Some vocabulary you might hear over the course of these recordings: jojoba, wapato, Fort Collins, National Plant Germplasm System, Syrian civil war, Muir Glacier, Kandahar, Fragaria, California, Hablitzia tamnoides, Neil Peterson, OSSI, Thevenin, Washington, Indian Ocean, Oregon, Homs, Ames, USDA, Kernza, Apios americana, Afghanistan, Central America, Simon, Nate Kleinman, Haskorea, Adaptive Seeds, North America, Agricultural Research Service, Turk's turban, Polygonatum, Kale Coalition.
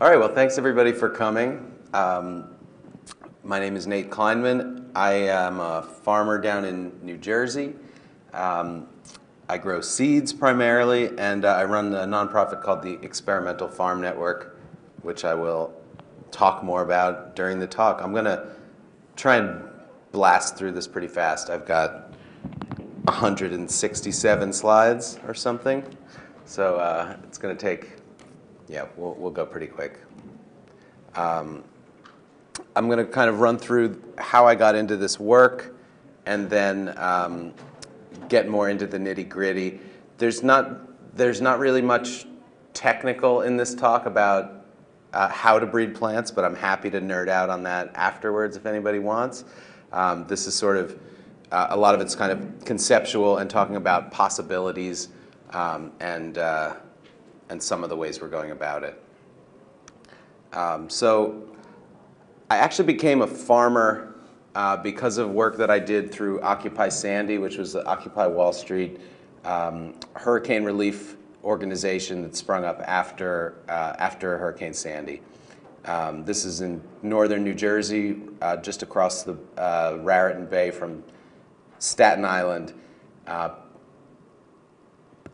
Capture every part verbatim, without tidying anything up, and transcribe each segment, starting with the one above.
All right, well, thanks everybody for coming. Um, my name is Nate Kleinman. I am a farmer down in New Jersey. Um, I grow seeds primarily, and uh, I run a nonprofit called the Experimental Farm Network, which I will talk more about during the talk. I'm going to try and blast through this pretty fast. I've got one hundred sixty-seven slides or something, so uh, it's going to take, yeah, we'll, we'll go pretty quick. Um, I'm going to kind of run through how I got into this work, and then um, get more into the nitty-gritty. There's not, there's not really much technical in this talk about uh, how to breed plants, but I'm happy to nerd out on that afterwards if anybody wants. Um, this is sort of, uh, a lot of it's kind of conceptual and talking about possibilities um, and, uh, and some of the ways we're going about it. Um, so I actually became a farmer Uh, because of work that I did through Occupy Sandy, which was the Occupy Wall Street um, hurricane relief organization that sprung up after, uh, after Hurricane Sandy. Um, this is in northern New Jersey, uh, just across the uh, Raritan Bay from Staten Island. Uh,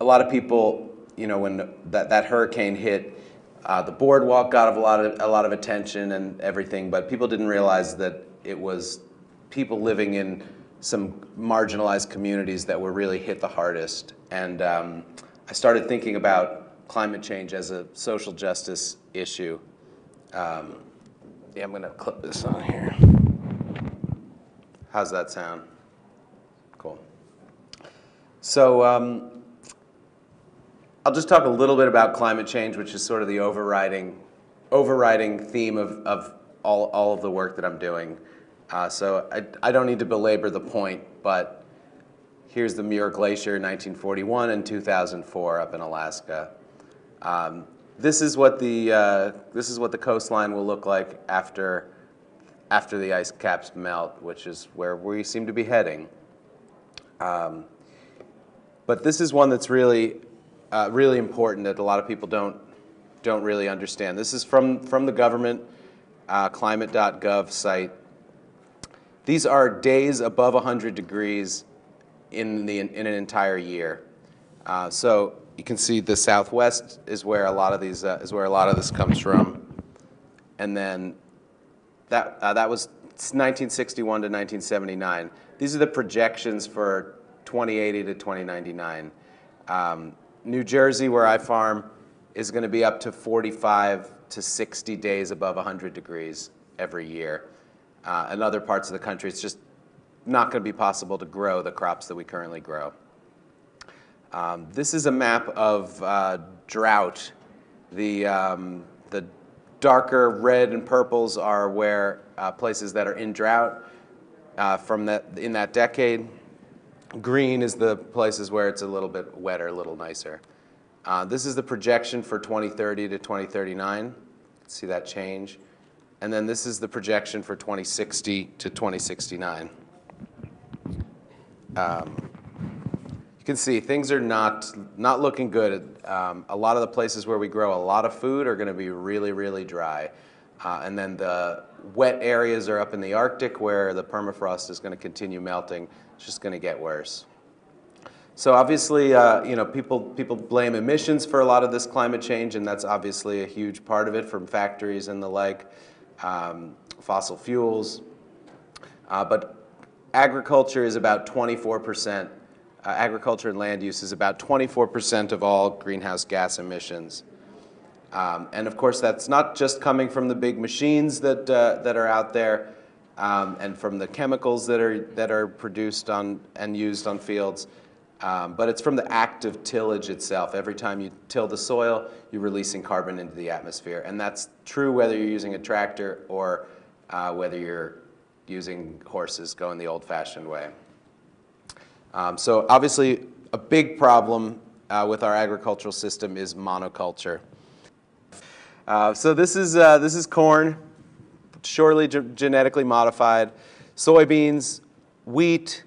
a lot of people, you know, when that, that hurricane hit, uh, the boardwalk got a lot of, a lot of attention and everything, but people didn't realize that it was people living in some marginalized communities that were really hit the hardest. And um, I started thinking about climate change as a social justice issue. Um, yeah, I'm going to clip this on here. How's that sound? Cool. So um, I'll just talk a little bit about climate change, which is sort of the overriding, overriding theme of, of all, all of the work that I'm doing. Uh, so I, I don't need to belabor the point, but here's the Muir Glacier in nineteen forty-one and two thousand four up in Alaska. Um, this is what the uh, this is what the coastline will look like after after the ice caps melt, which is where we seem to be heading. Um, but this is one that's really uh, really important that a lot of people don't don't really understand. This is from from the government uh, climate dot gov site. These are days above one hundred degrees in, the, in an entire year. Uh, so you can see the Southwest is where a lot of these uh, is where a lot of this comes from, and then that uh, that was nineteen sixty-one to nineteen seventy-nine. These are the projections for twenty eighty to twenty ninety-nine. Um, New Jersey, where I farm, is going to be up to forty-five to sixty days above one hundred degrees every year. Uh, in other parts of the country, it's just not going to be possible to grow the crops that we currently grow. Um, this is a map of uh, drought. The, um, the darker red and purples are where uh, places that are in drought uh, from that, in that decade. Green is the places where it's a little bit wetter, a little nicer. Uh, this is the projection for twenty thirty to twenty thirty-nine. See that change? And then this is the projection for twenty sixty to twenty sixty-nine. Um, you can see things are not, not looking good. Um, a lot of the places where we grow a lot of food are going to be really, really dry. Uh, and then the wet areas are up in the Arctic where the permafrost is going to continue melting. It's just going to get worse. So obviously, uh, you know, people, people blame emissions for a lot of this climate change, and that's obviously a huge part of it from factories and the like. Um, fossil fuels, uh, but agriculture is about twenty-four percent, uh, agriculture and land use is about twenty-four percent of all greenhouse gas emissions. Um, and of course that's not just coming from the big machines that, uh, that are out there um, and from the chemicals that are, that are produced on, and used on fields, um, but it's from the act of tillage itself. Every time you till the soil, you're releasing carbon into the atmosphere. And that's true whether you're using a tractor or uh, whether you're using horses going the old-fashioned way. Um, so obviously, a big problem uh, with our agricultural system is monoculture. Uh, so this is, uh, this is corn, surely ge- genetically modified, soybeans, wheat,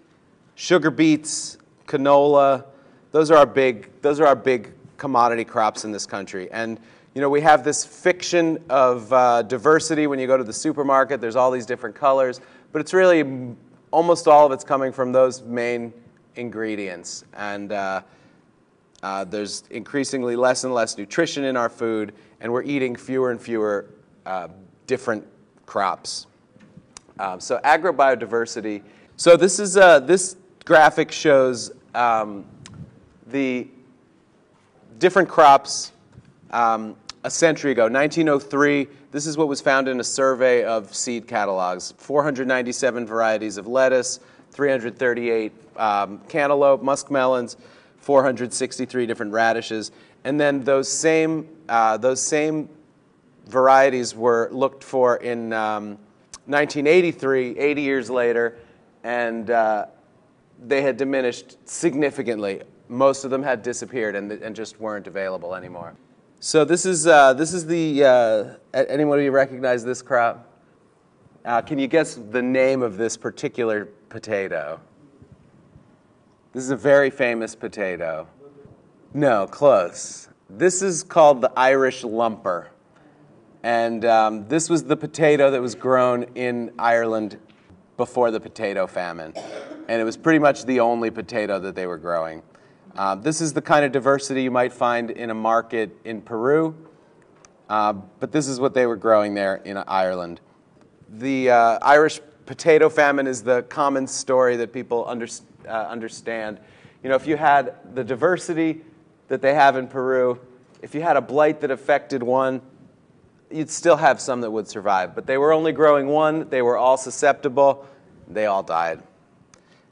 sugar beets, canola. Those are our big, those are our big commodity crops in this country. And You know, we have this fiction of uh, diversity when you go to the supermarket. There's all these different colors, but it's really almost all of it's coming from those main ingredients. And uh, uh, there's increasingly less and less nutrition in our food, and we're eating fewer and fewer uh, different crops. Um, so agrobiodiversity. So this is uh, this graphic shows um, the different crops um, a century ago, nineteen oh three. This is what was found in a survey of seed catalogs: four hundred ninety-seven varieties of lettuce, three hundred thirty-eight um, cantaloupe, muskmelons, four hundred sixty-three different radishes, and then those same uh, those same varieties were looked for in um, nineteen eighty-three, eighty years later, and uh, they had diminished significantly. Most of them had disappeared and, and just weren't available anymore. So this is uh, this is the uh, anyone of you recognize this crop? Uh, can you guess the name of this particular potato? This is a very famous potato. No, close. This is called the Irish lumper. And um, this was the potato that was grown in Ireland before the potato famine. And it was pretty much the only potato that they were growing. Uh, this is the kind of diversity you might find in a market in Peru. Uh, but this is what they were growing there in Ireland. The uh, Irish potato famine is the common story that people under, uh, understand. You know, if you had the diversity that they have in Peru, if you had a blight that affected one, you'd still have some that would survive, but they were only growing one, they were all susceptible, they all died.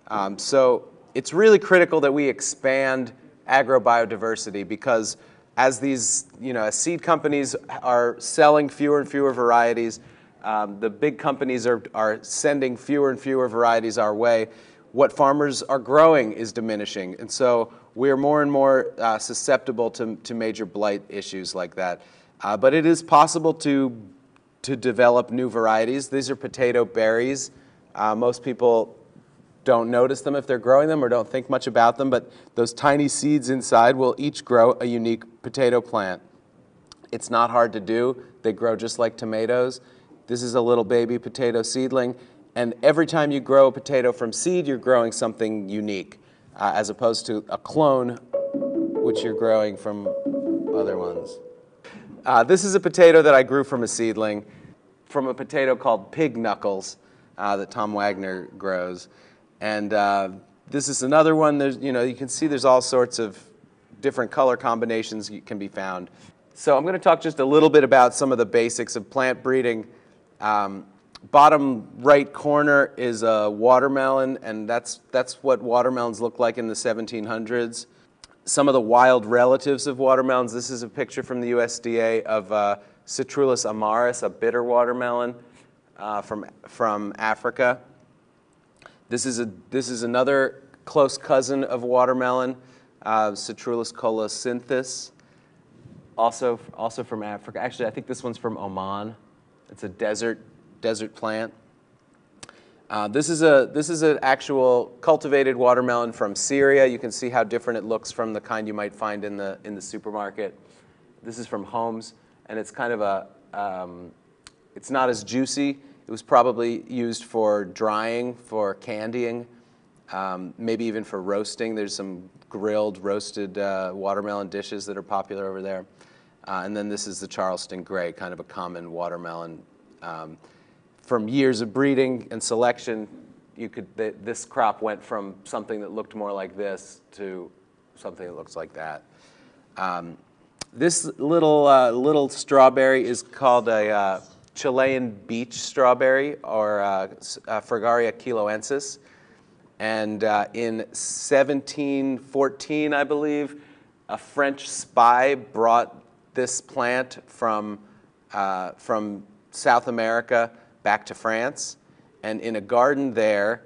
Um, so it's really critical that we expand agrobiodiversity, because as these, you know, as seed companies are selling fewer and fewer varieties, um, the big companies are, are sending fewer and fewer varieties our way, what farmers are growing is diminishing, and so we're more and more uh, susceptible to, to major blight issues like that. Uh, but it is possible to, to develop new varieties. These are potato berries. Uh, most people don't notice them if they're growing them or don't think much about them, but those tiny seeds inside will each grow a unique potato plant. It's not hard to do. They grow just like tomatoes. This is a little baby potato seedling, and every time you grow a potato from seed, you're growing something unique, uh, as opposed to a clone, which you're growing from other ones. Uh, this is a potato that I grew from a seedling, from a potato called pig knuckles uh, that Tom Wagner grows. And uh, this is another one. There's, you know, you can see there's all sorts of different color combinations can be found. So I'm going to talk just a little bit about some of the basics of plant breeding. Um, bottom right corner is a watermelon, and that's, that's what watermelons looked like in the seventeen hundreds. Some of the wild relatives of watermelons. This is a picture from the U S D A of uh, Citrullus amaris, a bitter watermelon uh, from from Africa. This is a this is another close cousin of watermelon, uh, Citrullus colocynthus, also also from Africa. Actually, I think this one's from Oman. It's a desert desert plant. Uh, this is a this is an actual cultivated watermelon from Syria. You can see how different it looks from the kind you might find in the in the supermarket. This is from Homs, and it's kind of a um, it's not as juicy. It was probably used for drying, for candying, um, maybe even for roasting. There's some grilled, roasted uh, watermelon dishes that are popular over there. Uh, and then this is the Charleston Gray, kind of a common watermelon. Um, From years of breeding and selection, you could th this crop went from something that looked more like this to something that looks like that. Um, this little uh, little strawberry is called a uh, Chilean beach strawberry, or uh, uh, Fragaria chiloensis, and uh, in seventeen fourteen, I believe, a French spy brought this plant from uh, from South America back to France, and in a garden there,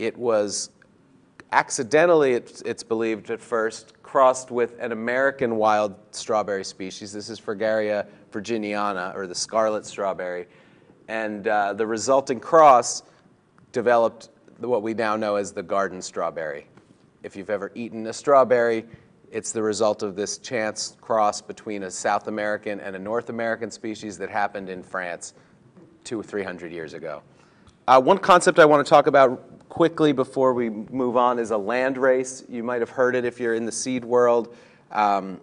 it was accidentally, it's, it's believed at first, crossed with an American wild strawberry species. This is Fragaria virginiana, or the scarlet strawberry, and uh, the resulting cross developed what we now know as the garden strawberry. If you've ever eaten a strawberry, It's the result of this chance cross between a South American and a North American species that happened in France two or three hundred years ago. Uh, one concept I want to talk about quickly before we move on is a land race. You might have heard it if you're in the seed world. Um,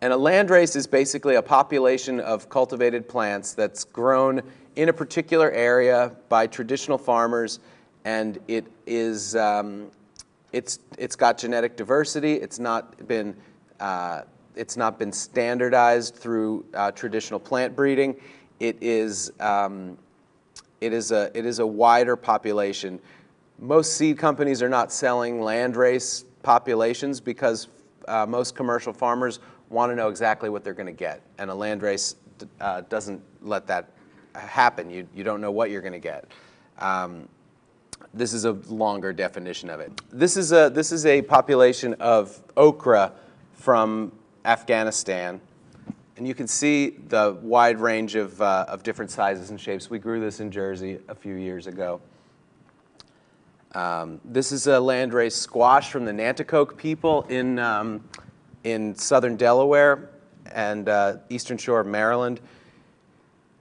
and a land race is basically a population of cultivated plants that's grown in a particular area by traditional farmers, and it is, um, it's, it's got genetic diversity. It's not been, uh, it's not been standardized through uh, traditional plant breeding. It is, um, it, is a, it is a wider population. Most seed companies are not selling landrace populations because uh, most commercial farmers want to know exactly what they're going to get, and a landrace uh, doesn't let that happen. You, you don't know what you're going to get. Um, this is a longer definition of it. This is a, this is a population of okra from Afghanistan. And you can see the wide range of, uh, of different sizes and shapes. We grew this in Jersey a few years ago. Um, this is a landrace squash from the Nanticoke people in, um, in southern Delaware and uh, eastern shore of Maryland.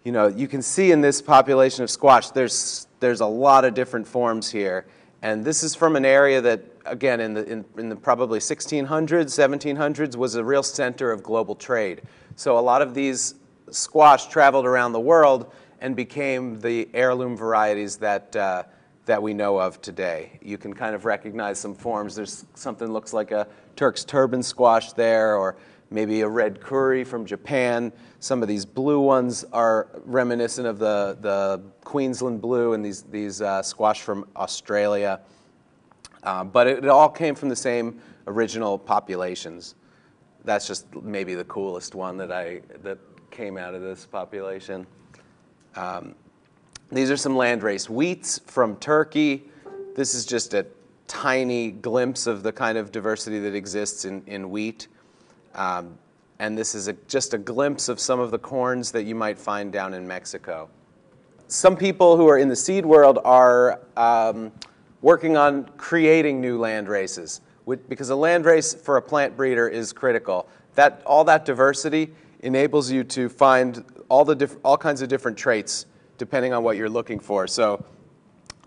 You know, you can see in this population of squash, there's, there's a lot of different forms here. And this is from an area that, again, in the, in, in the probably sixteen hundreds, seventeen hundreds, was a real center of global trade. So a lot of these squash traveled around the world and became the heirloom varieties that, uh, that we know of today. You can kind of recognize some forms. There's something that looks like a Turk's turban squash there, or maybe a red curry from Japan. Some of these blue ones are reminiscent of the, the Queensland blue and these, these uh, squash from Australia. Uh, but it, it all came from the same original populations. That's just maybe the coolest one that I that came out of this population. Um, these are some landrace wheats from Turkey. This is just a tiny glimpse of the kind of diversity that exists in, in wheat. Um, and this is a, just a glimpse of some of the corns that you might find down in Mexico. Some people who are in the seed world are um, working on creating new land races, because a land race for a plant breeder is critical. That, all that diversity enables you to find all, the diff all kinds of different traits depending on what you're looking for. So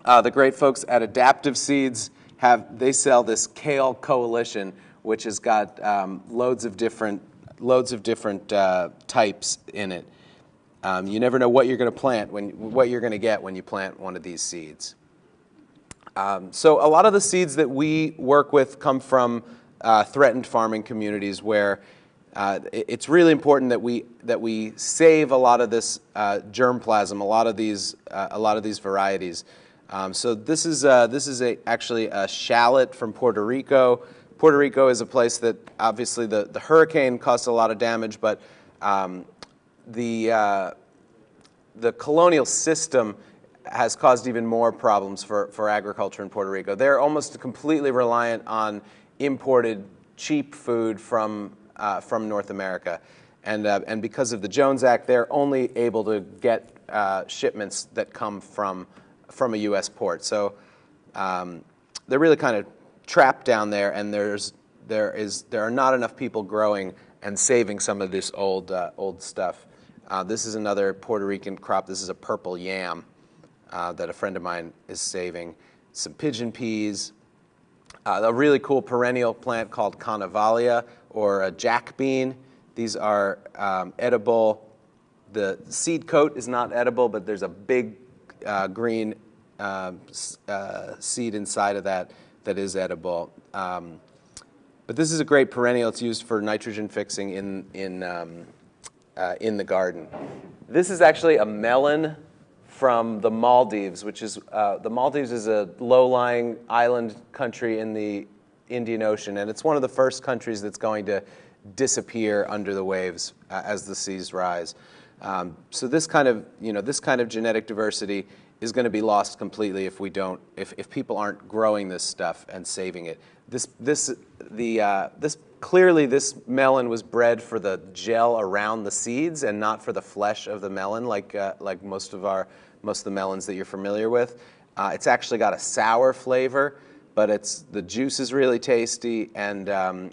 uh, the great folks at Adaptive Seeds, have, they sell this kale coalition, which has got um, loads of different, loads of different uh, types in it. Um, you never know what you're going to plant, when, what you're going to get when you plant one of these seeds. Um, so a lot of the seeds that we work with come from uh, threatened farming communities, where uh, it's really important that we that we save a lot of this uh, germplasm, a lot of these uh, a lot of these varieties. Um, so this is uh, this is a, actually a shallot from Puerto Rico. Puerto Rico is a place that obviously the the hurricane caused a lot of damage, but um, the uh, the colonial system has caused even more problems for, for agriculture in Puerto Rico. They're almost completely reliant on imported cheap food from, uh, from North America. And, uh, and because of the Jones Act, they're only able to get uh, shipments that come from, from a U S port. So um, they're really kind of trapped down there, and there's, there, is, there are not enough people growing and saving some of this old, uh, old stuff. Uh, this is another Puerto Rican crop. This is a purple yam. Uh, that a friend of mine is saving, some pigeon peas, uh, a really cool perennial plant called Conavalia, or a jack bean. These are um, edible. The seed coat is not edible, but there's a big uh, green uh, uh, seed inside of that that is edible. Um, but this is a great perennial. It's used for nitrogen fixing in, in, um, uh, in the garden. This is actually a melon from the Maldives, which is, uh, the Maldives is a low-lying island country in the Indian Ocean, and it's one of the first countries that's going to disappear under the waves uh, as the seas rise. Um, so this kind of, you know, this kind of genetic diversity is going to be lost completely if we don't, if, if people aren't growing this stuff and saving it. This, this, the, uh, this, clearly this melon was bred for the gel around the seeds and not for the flesh of the melon, like, uh, like most of our, most of the melons that you're familiar with. Uh, it's actually got a sour flavor, but it's, the juice is really tasty, and um,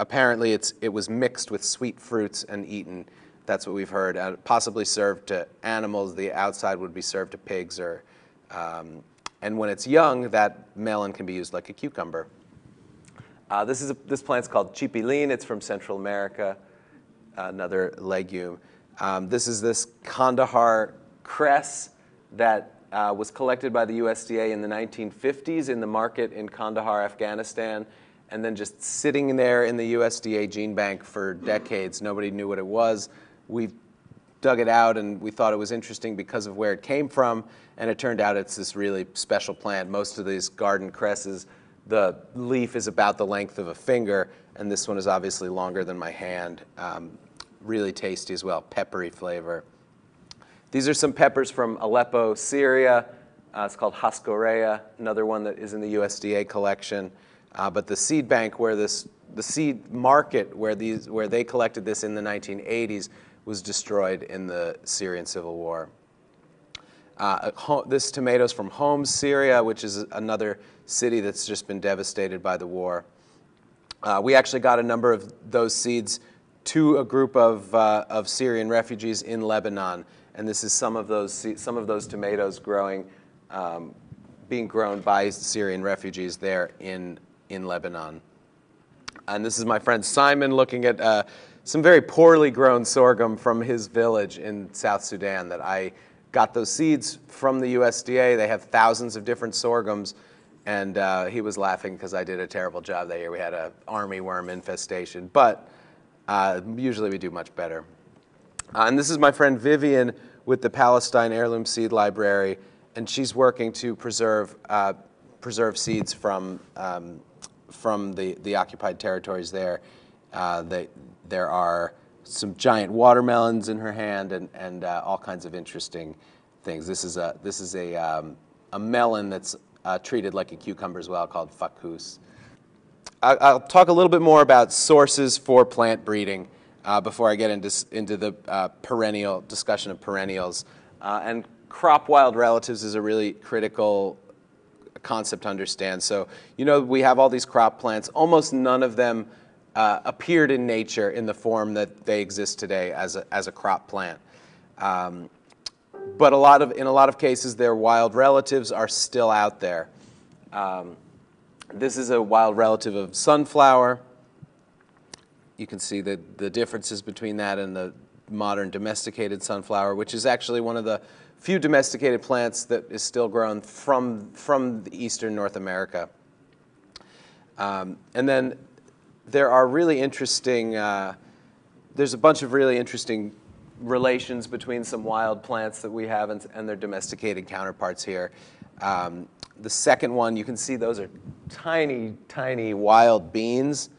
apparently it's it was mixed with sweet fruits and eaten. That's what we've heard. Uh, possibly served to animals. The outside would be served to pigs or. Um, and when it's young, that melon can be used like a cucumber. Uh, this is a, this plant's called chipilín. It's from Central America, another legume. Um, this is this Kandahar cress that uh, was collected by the U S D A in the nineteen fifties in the market in Kandahar, Afghanistan, and then just sitting there in the U S D A gene bank for decades. Nobody knew what it was. We dug it out, and we thought it was interesting because of where it came from, and it turned out it's this really special plant. Most of these garden cresses, the leaf is about the length of a finger, and this one is obviously longer than my hand. Um, really tasty as well, peppery flavor. These are some peppers from Aleppo, Syria. Uh, it's called Haskorea, another one that is in the U S D A collection. Uh, but the seed bank where this, the seed market where these, where they collected this in the nineteen eighties was destroyed in the Syrian civil war. Uh, this tomato's from Homs, Syria, which is another city that's just been devastated by the war. Uh, we actually got a number of those seeds to a group of uh, of Syrian refugees in Lebanon, and this is some of those some of those tomatoes growing, um, being grown by Syrian refugees there in in Lebanon. And this is my friend Simon looking at uh, some very poorly grown sorghum from his village in South Sudan that I. Got those seeds from the U S D A. They have thousands of different sorghums, and uh, he was laughing because I did a terrible job that year. We had an army worm infestation, but uh, usually we do much better. Uh, and this is my friend Vivian with the Palestine Heirloom Seed Library, and she's working to preserve uh, preserve seeds from um, from the the occupied territories there. Uh, they, there are. Some giant watermelons in her hand, and and uh, all kinds of interesting things. This is a this is a um, a melon that's uh, treated like a cucumber as well, called fakoos. I'll talk a little bit more about sources for plant breeding uh, before I get into into the uh, perennial discussion of perennials. Uh, and crop wild relatives is a really critical concept to understand. So you know we have all these crop plants. Almost none of them. Uh, appeared in nature in the form that they exist today as a, as a crop plant, um, but a lot of in a lot of cases their wild relatives are still out there. Um, this is a wild relative of sunflower. You can see the the differences between that and the modern domesticated sunflower, which is actually one of the few domesticated plants that is still grown from from eastern North America. Um, and then. There are really interesting, uh, there's a bunch of really interesting relations between some wild plants that we have and, and their domesticated counterparts here. Um, the second one, you can see those are tiny, tiny wild beans,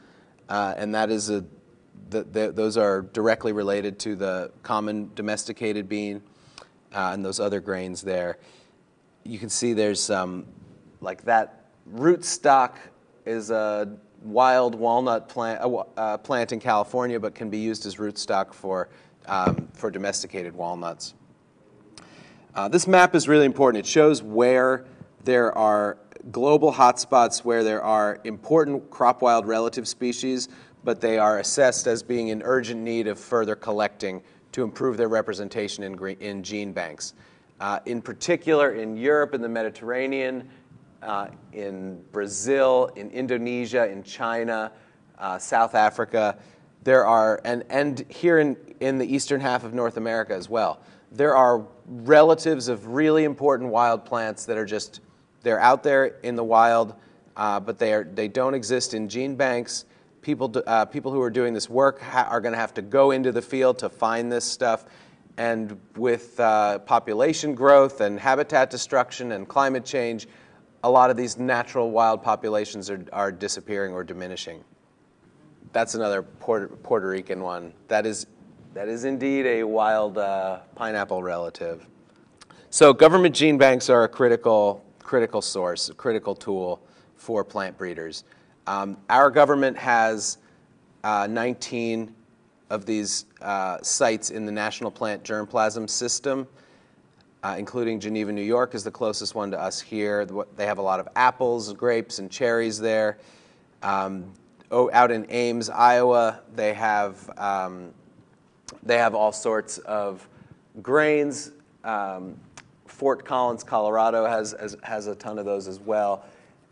uh, and that is a, the, the, those are directly related to the common domesticated bean uh, and those other grains there. You can see there's um, like that rootstock is a wild walnut plant, uh, uh, plant in California, but can be used as rootstock for, um, for domesticated walnuts. Uh, this map is really important. It shows where there are global hotspots, where there are important crop wild relative species, but they are assessed as being in urgent need of further collecting to improve their representation in, green, in gene banks. Uh, in particular, in Europe and the Mediterranean, Uh, in Brazil, in Indonesia, in China, uh, South Africa, there are, and, and here in, in the eastern half of North America as well, there are relatives of really important wild plants that are just, they're out there in the wild, uh, but they, are, they don't exist in gene banks. People, do, uh, people who are doing this work ha are going to have to go into the field to find this stuff. And with uh, population growth and habitat destruction and climate change, a lot of these natural wild populations are, are disappearing or diminishing. That's another Puerto, Puerto Rican one. That is, that is indeed a wild uh, pineapple relative. So government gene banks are a critical, critical source, a critical tool for plant breeders. Um, our government has uh, nineteen of these uh, sites in the National Plant Germplasm System. Uh, including Geneva, New York is the closest one to us here. They have a lot of apples, grapes, and cherries there. Um, oh, out in Ames, Iowa, they have um, they have all sorts of grains. Um, Fort Collins, Colorado has, has has a ton of those as well.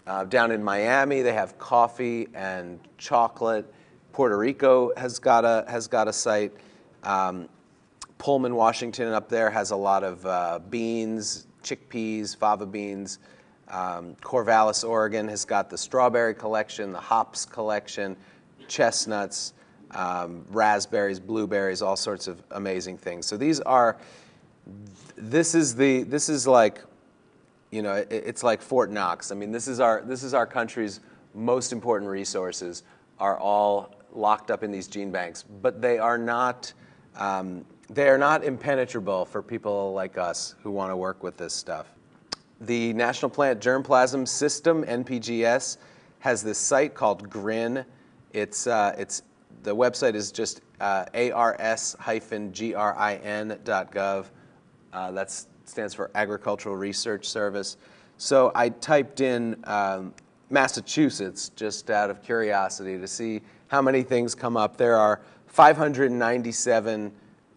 Uh, down in Miami, they have coffee and chocolate. Puerto Rico has got a has got a site. Um, Pullman, Washington, up there has a lot of uh, beans, chickpeas, fava beans. Um, Corvallis, Oregon has got the strawberry collection, the hops collection, chestnuts, um, raspberries, blueberries, all sorts of amazing things. So these are, this is the this is like, you know, it, it's like Fort Knox. I mean, this is our this is our country's most important resources are all locked up in these gene banks, but they are not um, they are not impenetrable for people like us who want to work with this stuff. The National Plant Germplasm System, N P G S, has this site called GRIN. It's, uh, it's, the website is just uh, ars dash grin dot gov. Uh, that stands for Agricultural Research Service. So I typed in um, Massachusetts just out of curiosity to see how many things come up. There are five hundred ninety-seven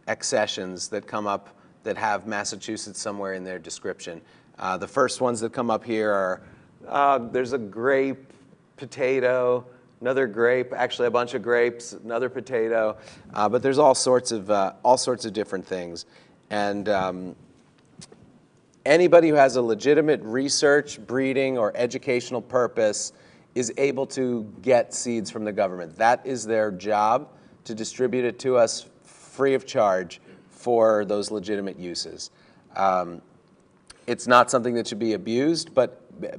accessions that come up that have Massachusetts somewhere in their description. Uh, the first ones that come up here are, uh, there's a grape, potato, another grape, actually a bunch of grapes, another potato, uh, but there's all sorts of, uh, all sorts of different things. And um, anybody who has a legitimate research, breeding, or educational purpose is able to get seeds from the government. That is their job, to distribute it to us free of charge for those legitimate uses. Um, It's not something that should be abused, but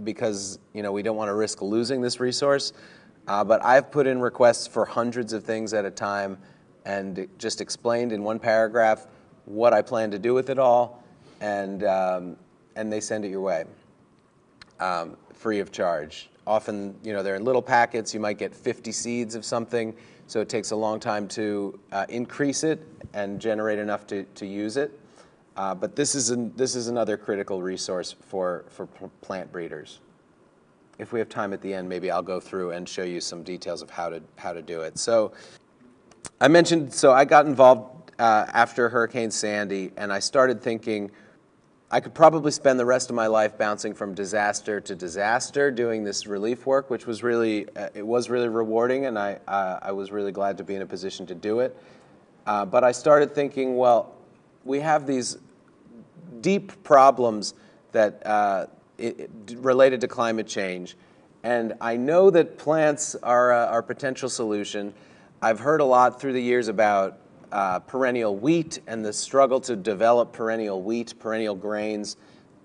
because you know we don't want to risk losing this resource. Uh, but I've put in requests for hundreds of things at a time, and just explained in one paragraph what I plan to do with it all, and um, and they send it your way, um, free of charge. Often, you know, they're in little packets. You might get fifty seeds of something, so it takes a long time to uh, increase it and generate enough to to use it. Uh, but this is, an, this is another critical resource for, for plant breeders. If we have time at the end, maybe I'll go through and show you some details of how to, how to do it. So I mentioned, so I got involved uh, after Hurricane Sandy, and I started thinking I could probably spend the rest of my life bouncing from disaster to disaster doing this relief work, which was really, uh, it was really rewarding, and I, uh, I was really glad to be in a position to do it. Uh, but I started thinking, well, we have these deep problems that uh, it, it, related to climate change, and I know that plants are uh, our potential solution. I've heard a lot through the years about uh, perennial wheat and the struggle to develop perennial wheat, perennial grains,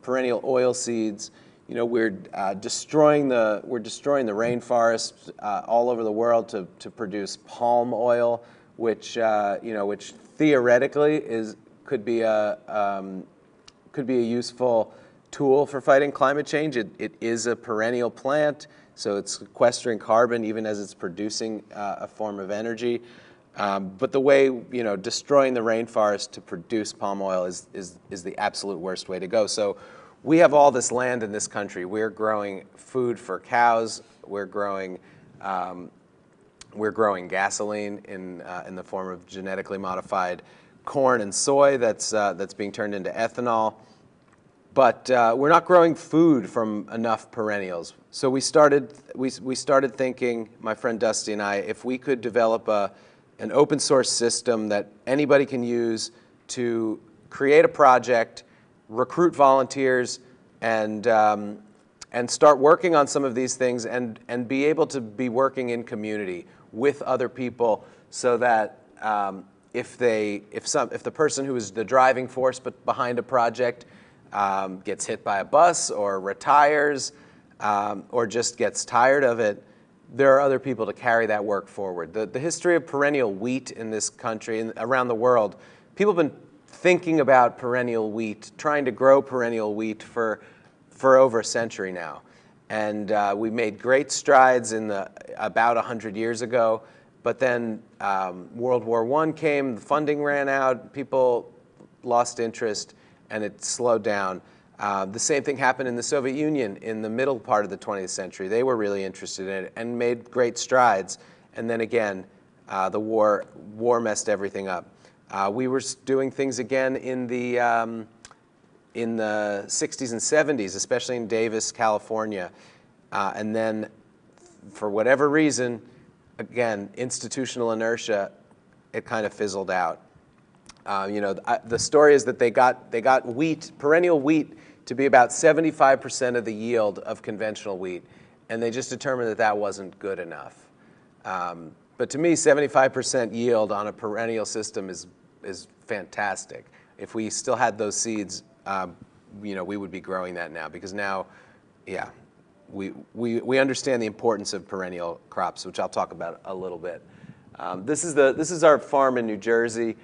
perennial oil seeds. You know, we're uh, destroying the we're destroying the rainforests uh, all over the world to to produce palm oil, which uh, you know, which theoretically is. Could be a um, could be a useful tool for fighting climate change. It, it is a perennial plant, so it's sequestering carbon even as it's producing uh, a form of energy. Um, but the way, you know, destroying the rainforest to produce palm oil is is is the absolute worst way to go. So we have all this land in this country. We're growing food for cows. We're growing um, we're growing gasoline in uh, in the form of genetically modified corn and soy that's uh, that's being turned into ethanol, but uh, we're not growing food from enough perennials. So we started we we started thinking, my friend Dusty and I, if we could develop a an open source system that anybody can use to create a project, recruit volunteers, and um, and start working on some of these things, and and be able to be working in community with other people, so that. Um, If they, if some, if the person who is the driving force but behind a project um, gets hit by a bus or retires um, or just gets tired of it, there are other people to carry that work forward. The, the history of perennial wheat in this country and around the world, people have been thinking about perennial wheat, trying to grow perennial wheat for, for over a century now, and uh, we made great strides in the about a hundred years ago. But then um, World War One came, the funding ran out, people lost interest, and it slowed down. Uh, the same thing happened in the Soviet Union in the middle part of the twentieth century. They were really interested in it and made great strides. And then again, uh, the war, war messed everything up. Uh, we were doing things again in the, um, in the sixties and seventies, especially in Davis, California. Uh, and then, for whatever reason, again, institutional inertia, it kind of fizzled out. Uh, you know, the, the story is that they got, they got wheat, perennial wheat, to be about seventy-five percent of the yield of conventional wheat. And they just determined that that wasn't good enough. Um, But to me, seventy-five percent yield on a perennial system is is fantastic. If we still had those seeds, uh, you know, we would be growing that now, because now, yeah, we we we understand the importance of perennial crops, which I'll talk about a little bit. Um, this is the this is our farm in New Jersey.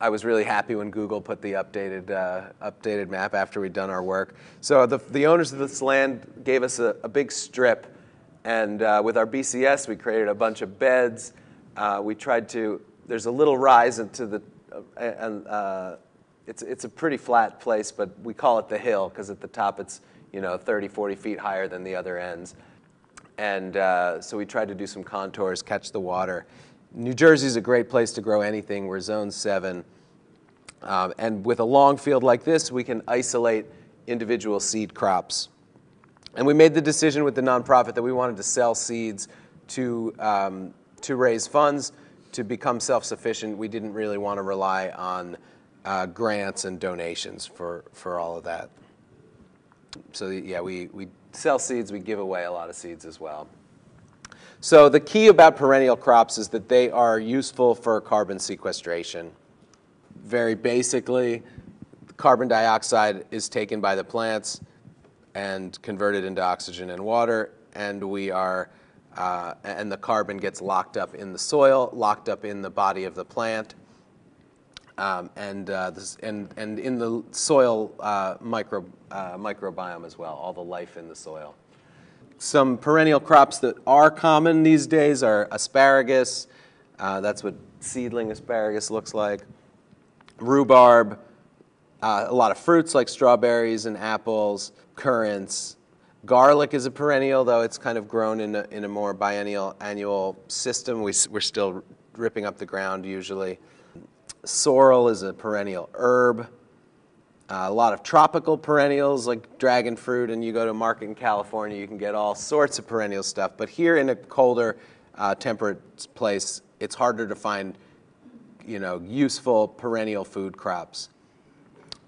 I was really happy when Google put the updated uh, updated map after we'd done our work. So the the owners of this land gave us a, a big strip. And uh, with our B C S, we created a bunch of beds. Uh, we tried to, there's a little rise into the, and uh, uh, it's, it's a pretty flat place, but we call it the hill, because at the top it's, you know, thirty, forty feet higher than the other ends. And uh, so we tried to do some contours, catch the water. New Jersey's a great place to grow anything. We're zone seven. Um, and with a long field like this, we can isolate individual seed crops. And we made the decision with the nonprofit that we wanted to sell seeds to, um, to raise funds, to become self-sufficient. We didn't really want to rely on uh, grants and donations for, for all of that. So yeah, we, we sell seeds, we give away a lot of seeds as well. So the key about perennial crops is that they are useful for carbon sequestration. Very basically, carbon dioxide is taken by the plants and converted into oxygen and water, and we are, uh, and the carbon gets locked up in the soil, locked up in the body of the plant, um, and, uh, this, and, and in the soil uh, micro, uh, microbiome as well, all the life in the soil. Some perennial crops that are common these days are asparagus. Uh, that's what seedling asparagus looks like. Rhubarb, uh, a lot of fruits like strawberries and apples. Currants. Garlic is a perennial, though it's kind of grown in a, in a more biennial, annual system. We, we're still ripping up the ground usually. Sorrel is a perennial herb. Uh, a lot of tropical perennials like dragon fruit, and you go to a market in California, you can get all sorts of perennial stuff. But here in a colder, uh, temperate place, it's harder to find, you know, useful perennial food crops.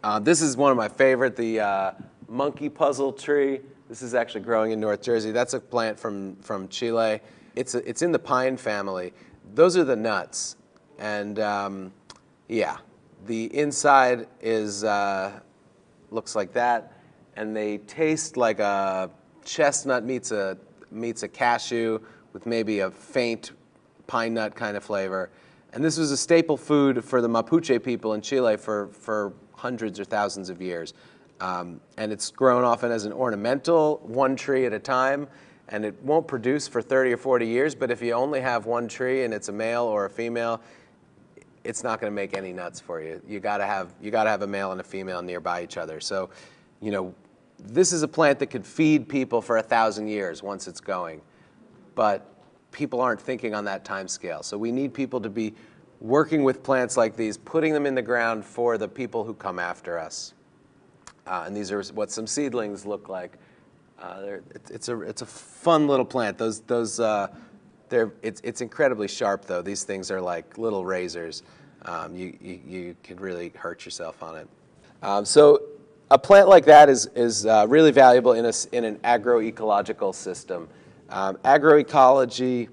Uh, this is one of my favorite, the uh, monkey puzzle tree. This is actually growing in North Jersey. That's a plant from, from Chile. It's, a, it's in the pine family. Those are the nuts. And um, yeah, the inside is, uh, looks like that. And they taste like a chestnut meets a, meets a cashew with maybe a faint pine nut kind of flavor. And this was a staple food for the Mapuche people in Chile for, for hundreds or thousands of years. Um, and it's grown often as an ornamental, one tree at a time, and it won't produce for thirty or forty years, but if you only have one tree and it's a male or a female, it's not going to make any nuts for you. You got to have, you got to have a male and a female nearby each other. So, you know, this is a plant that could feed people for a thousand years once it's going, but people aren't thinking on that time scale. So we need people to be working with plants like these, putting them in the ground for the people who come after us. Uh, and these are what some seedlings look like. Uh, it, it's a it's a fun little plant. Those those uh, they're it's it's incredibly sharp though. These things are like little razors. Um, you, you you can really hurt yourself on it. Um, so a plant like that is is uh, really valuable in a in an agroecological system. Um, agroecology.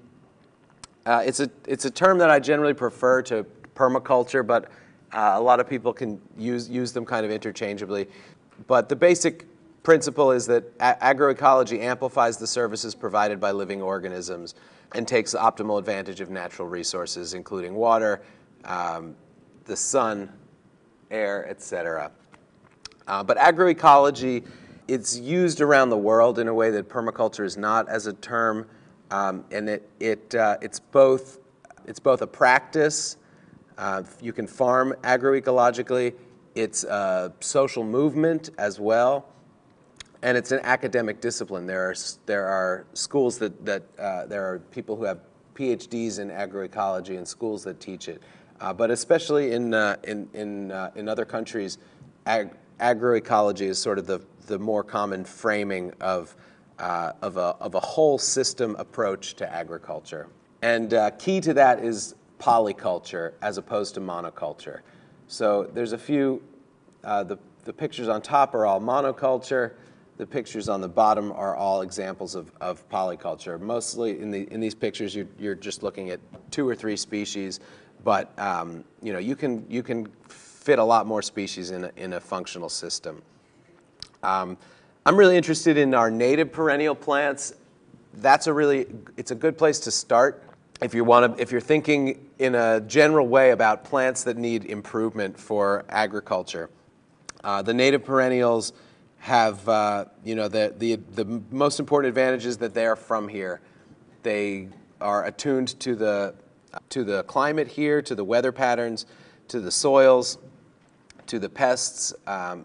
Uh, it's a it's a term that I generally prefer to permaculture, but uh, a lot of people can use use them kind of interchangeably. But the basic principle is that agroecology amplifies the services provided by living organisms and takes optimal advantage of natural resources, including water, um, the sun, air, et cetera. Uh, but agroecology, it's used around the world in a way that permaculture is not as a term, um, and it it uh, it's both it's both a practice. Uh, you can farm agroecologically. It's a social movement as well, and it's an academic discipline. There are there are schools that that uh, there are people who have P H Ds in agroecology and schools that teach it. Uh, but especially in uh, in in uh, in other countries, ag agroecology is sort of the the more common framing of uh, of a of a whole system approach to agriculture. And uh, key to that is polyculture as opposed to monoculture. So there's a few, uh, the, the pictures on top are all monoculture, the pictures on the bottom are all examples of, of polyculture. Mostly in, the, in these pictures you, you're just looking at two or three species, but um, you know, you can, you can fit a lot more species in a, in a functional system. Um, I'm really interested in our native perennial plants. That's a really, it's a good place to start. If you want to, if you're thinking in a general way about plants that need improvement for agriculture, uh, the native perennials have, uh, you know, the, the the most important advantage is that they are from here. They are attuned to the to the climate here, to the weather patterns, to the soils, to the pests. Um,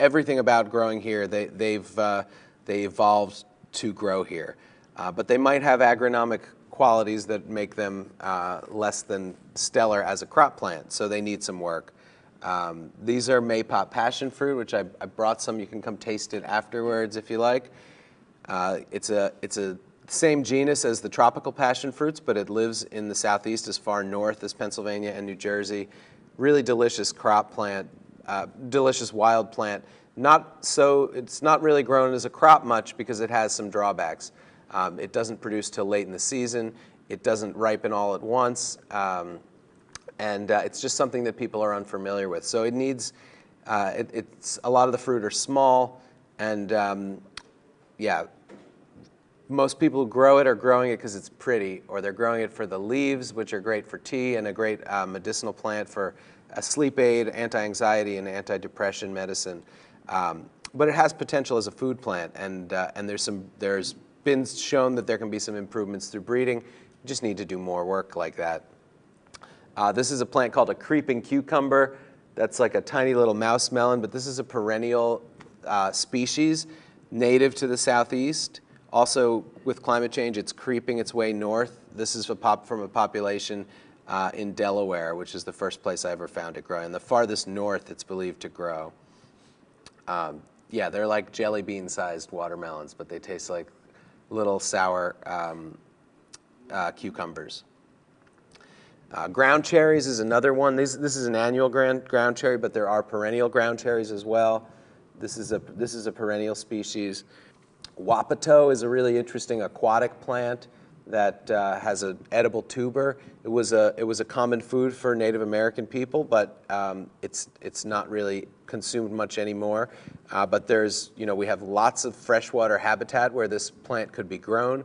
everything about growing here, they they've uh, they evolved to grow here, uh, but they might have agronomic qualities that make them uh, less than stellar as a crop plant, so they need some work. Um, these are Maypot passion fruit, which I, I brought some. You can come taste it afterwards if you like. Uh, it's a it's a same genus as the tropical passion fruits, but it lives in the southeast as far north as Pennsylvania and New Jersey. Really delicious crop plant, uh, delicious wild plant. Not so it's not really grown as a crop much because it has some drawbacks. Um, it doesn't produce till late in the season. It doesn't ripen all at once, um, and uh, it's just something that people are unfamiliar with. So it needs. Uh, it, it's a lot of the fruit are small, and um, yeah, most people who grow it are growing it because it's pretty, or they're growing it for the leaves, which are great for tea and a great uh, medicinal plant for a sleep aid, anti-anxiety, and anti-depression medicine. Um, but it has potential as a food plant, and uh, and there's some there's been shown that there can be some improvements through breeding. You just need to do more work like that. Uh, this is a plant called a creeping cucumber. That's like a tiny little mouse melon, but this is a perennial uh, species native to the southeast. Also, with climate change, it's creeping its way north. This is a pop from a population uh, in Delaware, which is the first place I ever found it growing. The farthest north it's believed to grow. Um, yeah, they're like jelly bean-sized watermelons, but they taste like little sour um, uh, cucumbers. Uh, ground cherries is another one. This, this is an annual ground, ground cherry, but there are perennial ground cherries as well. This is a, this is a perennial species. Wapato is a really interesting aquatic plant that uh, has an edible tuber. It was, a, it was a common food for Native American people, but um, it's, it's not really consumed much anymore. Uh, but there's, you know, we have lots of freshwater habitat where this plant could be grown.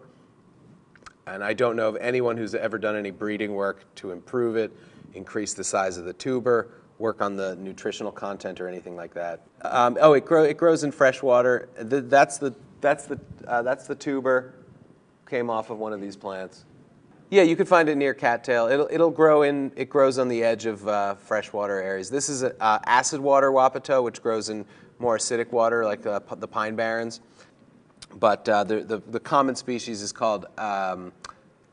And I don't know of anyone who's ever done any breeding work to improve it, increase the size of the tuber, work on the nutritional content or anything like that. Um, oh, it, grow, it grows in freshwater. That's the, that's the, uh, that's the tuber. Came off of one of these plants. Yeah, you could find it near cattail. It'll, it'll grow in, it grows on the edge of uh, freshwater areas. This is a, uh, acid water Wapato, which grows in more acidic water like uh, the Pine Barrens. But uh, the, the, the common species is called, um,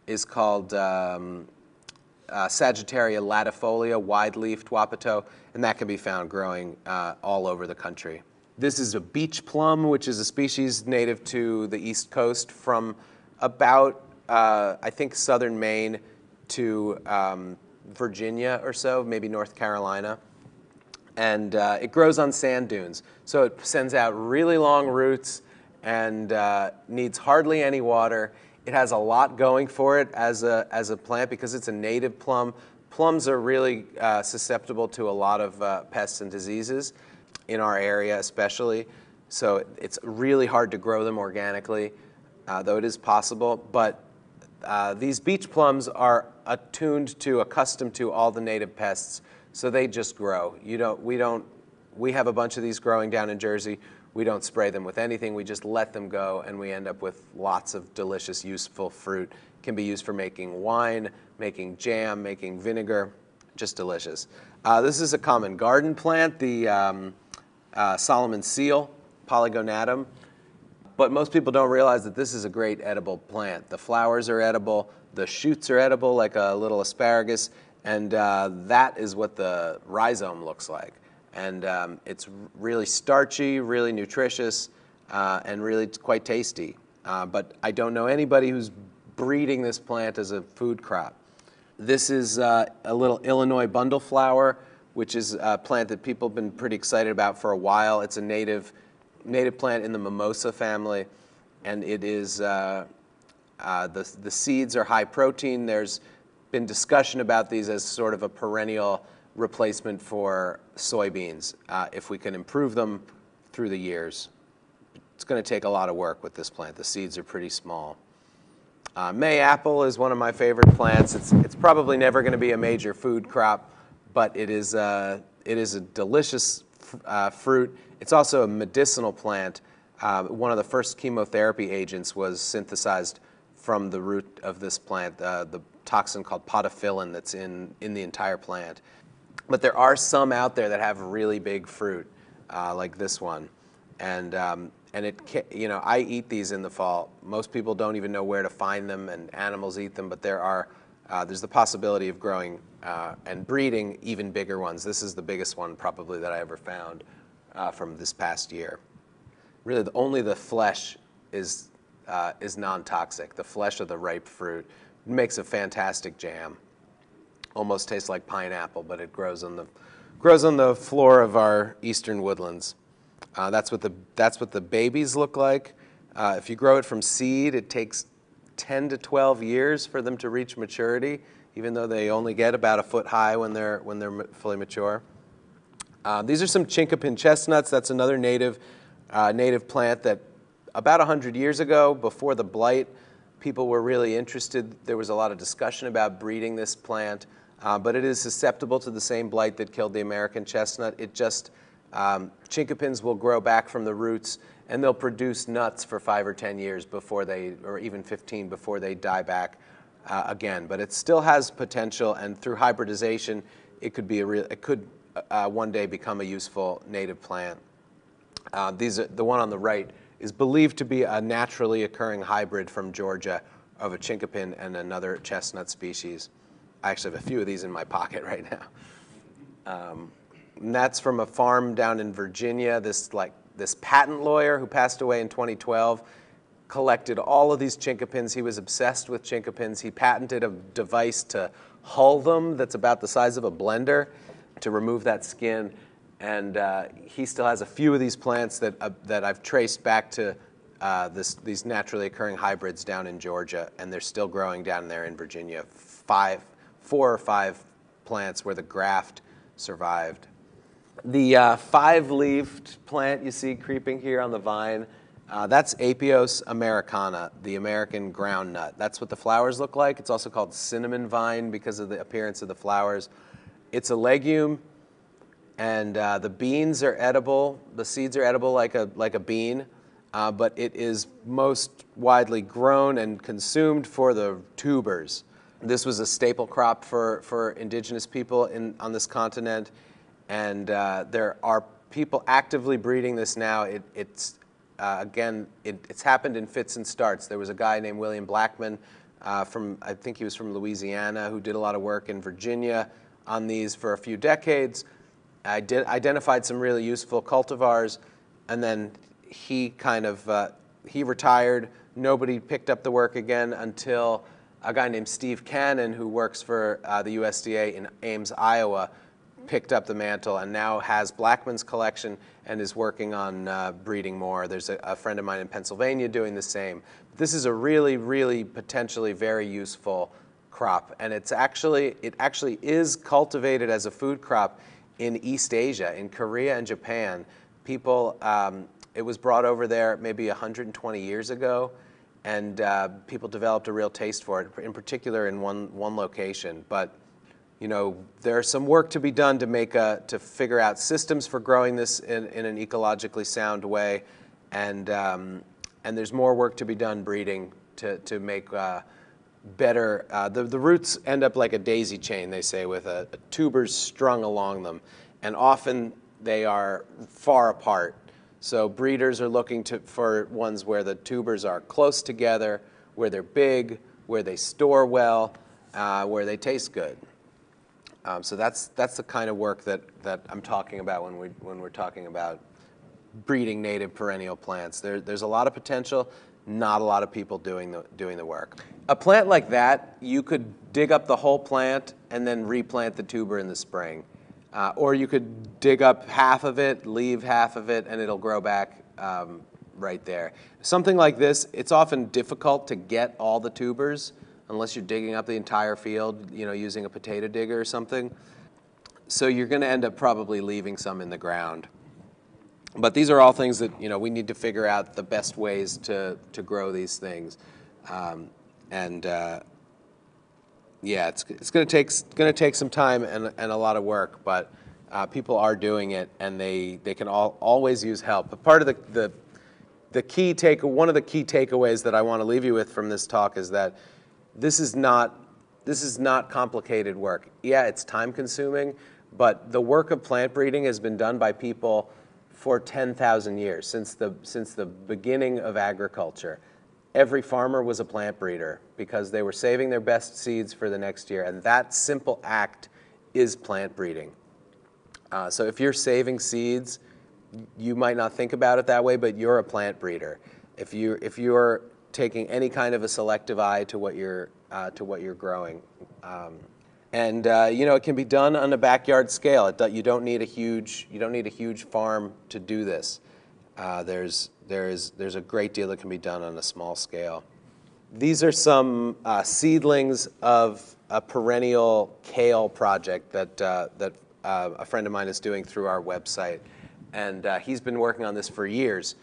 is called um, uh, Sagittaria latifolia, wide-leafed Wapato, and that can be found growing uh, all over the country. This is a beach plum, which is a species native to the East Coast from about, uh, I think, southern Maine to um, Virginia or so, maybe North Carolina. And uh, it grows on sand dunes. So it sends out really long roots and uh, needs hardly any water. It has a lot going for it as a, as a plant because it's a native plum. Plums are really uh, susceptible to a lot of uh, pests and diseases in our area especially. So it's really hard to grow them organically. Uh, though it is possible, but uh, these beach plums are attuned to, accustomed to all the native pests, so they just grow. You don't, we don't, we have a bunch of these growing down in Jersey. We don't spray them with anything. We just let them go, and we end up with lots of delicious, useful fruit. Can be used for making wine, making jam, making vinegar, just delicious. Uh, this is a common garden plant, the um, uh, Solomon seal, Polygonatum. But most people don't realize that this is a great edible plant. The flowers are edible, the shoots are edible like a little asparagus, and uh, that is what the rhizome looks like. And um, it's really starchy, really nutritious, uh, and really quite tasty. Uh, but I don't know anybody who's breeding this plant as a food crop. This is uh, a little Illinois bundle flower, which is a plant that people have been pretty excited about for a while. It's a native native plant in the mimosa family, and it is uh, uh, the, the seeds are high protein. There's been discussion about these as sort of a perennial replacement for soybeans uh, if we can improve them through the years. It's going to take a lot of work with this plant. The seeds are pretty small. Uh, May apple is one of my favorite plants. It's, it's probably never going to be a major food crop, but it is a, it is a delicious uh, fruit. It's also a medicinal plant. Uh, one of the first chemotherapy agents was synthesized from the root of this plant, uh, the toxin called podophyllin that's in, in the entire plant. But there are some out there that have really big fruit, uh, like this one. And, um, and it can, you know, I eat these in the fall. Most people don't even know where to find them, and animals eat them, but there are, uh, there's the possibility of growing uh, and breeding even bigger ones. This is the biggest one probably that I ever found uh, from this past year. Really, the, only the flesh is, uh, is non-toxic. The flesh of the ripe fruit makes a fantastic jam. Almost tastes like pineapple, but it grows on the grows on the floor of our eastern woodlands. Uh, that's what the that's what the babies look like. Uh, if you grow it from seed, it takes ten to twelve years for them to reach maturity, even though they only get about a foot high when they're when they're fully mature. Uh, these are some chinkapin chestnuts. That's another native uh, native plant that about one hundred years ago, before the blight, people were really interested. There was a lot of discussion about breeding this plant. Uh, but it is susceptible to the same blight that killed the American chestnut. It just, um, chinkapins will grow back from the roots, and they'll produce nuts for five or ten years before they, or even fifteen, before they die back uh, again. But it still has potential, and through hybridization, it could be a real, it could uh, one day become a useful native plant. Uh, these are, the one on the right is believed to be a naturally occurring hybrid from Georgia of a chinkapin and another chestnut species. I actually have a few of these in my pocket right now. Um, and that's from a farm down in Virginia. This like this patent lawyer who passed away in twenty twelve collected all of these chinkapins. He was obsessed with chinkapins. He patented a device to hull them that's about the size of a blender to remove that skin. And uh, he still has a few of these plants that uh, that I've traced back to uh, this, these naturally occurring hybrids down in Georgia, and they're still growing down there in Virginia. Five. Four or five plants where the graft survived. The uh, five-leaved plant you see creeping here on the vine, uh, that's Apios americana, the American groundnut. That's what the flowers look like. It's also called cinnamon vine because of the appearance of the flowers. It's a legume, and uh, the beans are edible. The seeds are edible like a, like a bean, uh, but it is most widely grown and consumed for the tubers. This was a staple crop for, for indigenous people in, on this continent, and uh, there are people actively breeding this now. It, it's, uh, again, it, it's happened in fits and starts. There was a guy named William Blackman uh, from, I think he was from Louisiana, who did a lot of work in Virginia on these for a few decades. I did, identified some really useful cultivars, and then he kind of, uh, he retired. Nobody picked up the work again until a guy named Steve Cannon, who works for uh, the U S D A in Ames, Iowa, picked up the mantle and now has Blackman's collection and is working on uh, breeding more. There's a, a friend of mine in Pennsylvania doing the same. This is a really, really potentially very useful crop, and it's actually, it actually is cultivated as a food crop in East Asia, in Korea and Japan. People, um, it was brought over there maybe one hundred twenty years ago, and uh, people developed a real taste for it, in particular in one, one location. But, you know, there's some work to be done to make a, to figure out systems for growing this in, in an ecologically sound way, and, um, and there's more work to be done breeding to, to make uh, better, uh, the, the roots end up like a daisy chain, they say, with a, a tubers strung along them. And often they are far apart. So breeders are looking to, for ones where the tubers are close together, where they're big, where they store well, uh, where they taste good. Um, so that's that's the kind of work that that I'm talking about when we when we're talking about breeding native perennial plants. There, there's a lot of potential, not a lot of people doing the doing the work. A plant like that, you could dig up the whole plant and then replant the tuber in the spring. Uh, or you could dig up half of it, leave half of it, and it'll grow back um, right there. Something like this, it's often difficult to get all the tubers unless you're digging up the entire field, you know, using a potato digger or something. So you're going to end up probably leaving some in the ground. But these are all things that, you know, we need to figure out the best ways to, to grow these things. Um, and uh, yeah, it's, it's going to take going to take some time and, and a lot of work, but uh, people are doing it, and they, they can all, always use help. But part of the, the, the key take, one of the key takeaways that I want to leave you with from this talk is that This is not this is not complicated work. Yeah, it's time consuming, but the work of plant breeding has been done by people for ten thousand years, since the since the beginning of agriculture. Every farmer was a plant breeder because they were saving their best seeds for the next year, and that simple act is plant breeding. Uh, so if you're saving seeds, you might not think about it that way, but you're a plant breeder. If you if you're taking any kind of a selective eye to what you're uh, to what you're growing, um, and uh, you know, it can be done on a backyard scale. It do, you don't need a huge you don't need a huge farm to do this. Uh, there's there is there's a great deal that can be done on a small scale. These are some uh, seedlings of a perennial kale project that uh, that uh, a friend of mine is doing through our website, and uh, he's been working on this for years.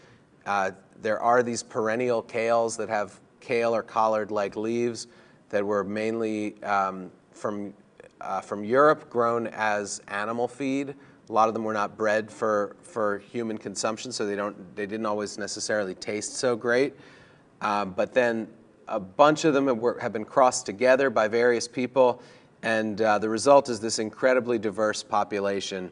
Uh, There are these perennial kales that have kale or collard-like leaves that were mainly um, from, uh, from Europe, grown as animal feed. A lot of them were not bred for, for human consumption, so they, don't, they didn't always necessarily taste so great. Um, but then a bunch of them have, were, have been crossed together by various people, and uh, the result is this incredibly diverse population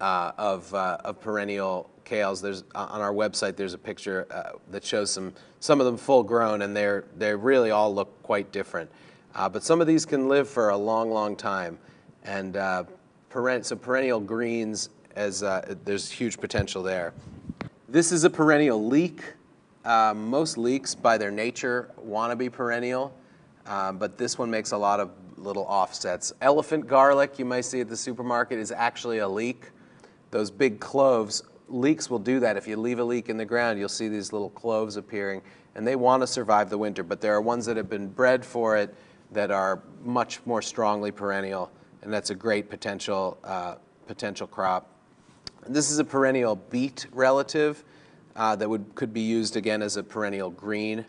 uh, of, uh, of perennial kales. There's on our website. There's a picture uh, that shows some some of them full grown, and they're they really all look quite different. Uh, but some of these can live for a long, long time, and uh, peren so perennial greens as uh, there's huge potential there. This is a perennial leek. Uh, most leeks, by their nature, want to be perennial, uh, but this one makes a lot of little offsets. Elephant garlic, you might see at the supermarket, is actually a leek. Those big cloves. Leeks will do that. If you leave a leek in the ground, you'll see these little cloves appearing, and they want to survive the winter, but there are ones that have been bred for it that are much more strongly perennial, and that's a great potential, uh, potential crop. This is a perennial beet relative uh, that would, could be used again as a perennial green.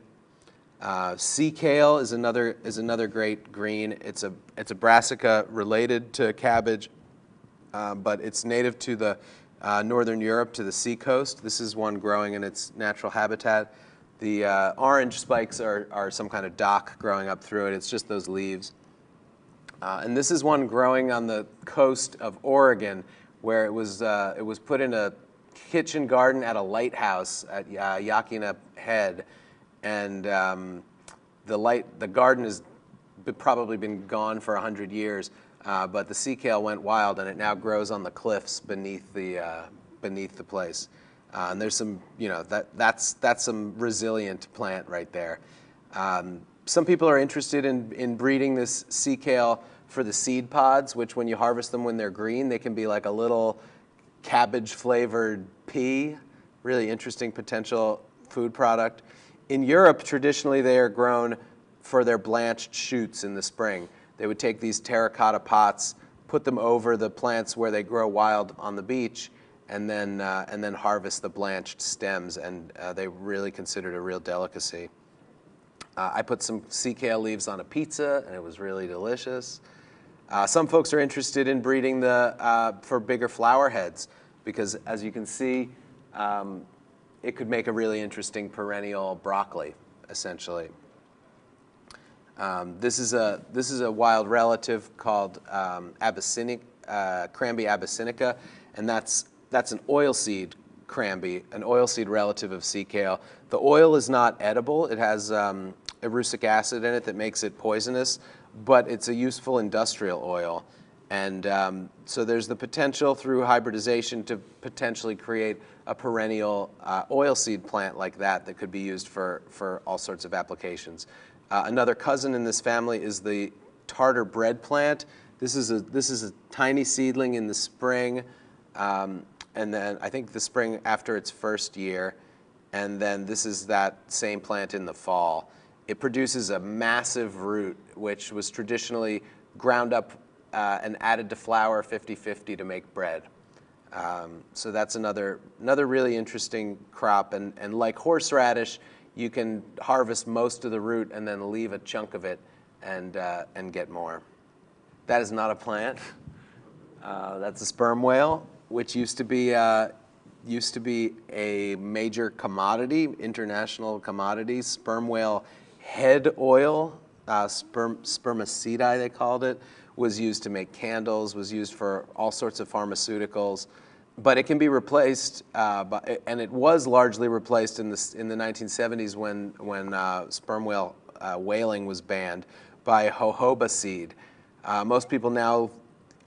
Uh, sea kale is another, is another great green. It's a, it's a brassica related to cabbage, uh, but it's native to the Uh, Northern Europe, to the seacoast. This is one growing in its natural habitat. The uh, orange spikes are, are some kind of dock growing up through it. It's just those leaves. Uh, and this is one growing on the coast of Oregon, where it was, uh, it was put in a kitchen garden at a lighthouse at uh, Yakina Head. And um, the, light, the garden has probably been gone for a hundred years. Uh, but the sea kale went wild, and it now grows on the cliffs beneath the uh, beneath the place. Uh, and there's some, you know, that that's that's some resilient plant right there. Um, some people are interested in in breeding this sea kale for the seed pods, which when you harvest them when they're green, they can be like a little cabbage-flavored pea. Really interesting potential food product. In Europe, traditionally they are grown for their blanched shoots in the spring. They would take these terracotta pots, put them over the plants where they grow wild on the beach, and then, uh, and then harvest the blanched stems, and uh, they really considered a real delicacy. Uh, I put some sea kale leaves on a pizza, and it was really delicious. Uh, some folks are interested in breeding the, uh, for bigger flower heads, because as you can see, um, it could make a really interesting perennial broccoli, essentially. Um, this is a this is a wild relative called um, abyssinic uh, Cranby abyssinica, and that's that's an oilseed cranby, an oilseed relative of sea kale. The oil is not edible; it has um, erucic acid in it that makes it poisonous, but it's a useful industrial oil. And um, so there's the potential through hybridization to potentially create a perennial uh, oilseed plant like that that could be used for, for all sorts of applications. Uh, another cousin in this family is the tartar bread plant. This is a, this is a tiny seedling in the spring, um, and then I think the spring after its first year, and then this is that same plant in the fall. It produces a massive root, which was traditionally ground up Uh, and added to flour fifty fifty to make bread. Um, so that's another another really interesting crop. And, and like horseradish, you can harvest most of the root and then leave a chunk of it and, uh, and get more. That is not a plant. Uh, that's a sperm whale, which used to be, uh, used to be a major commodity, international commodity, sperm whale head oil, uh, sperm, spermicidae they called it, was used to make candles, was used for all sorts of pharmaceuticals, but it can be replaced, uh, by, and it was largely replaced in the in the nineteen seventies when when uh, sperm whale uh, whaling was banned by jojoba seed. Uh, most people now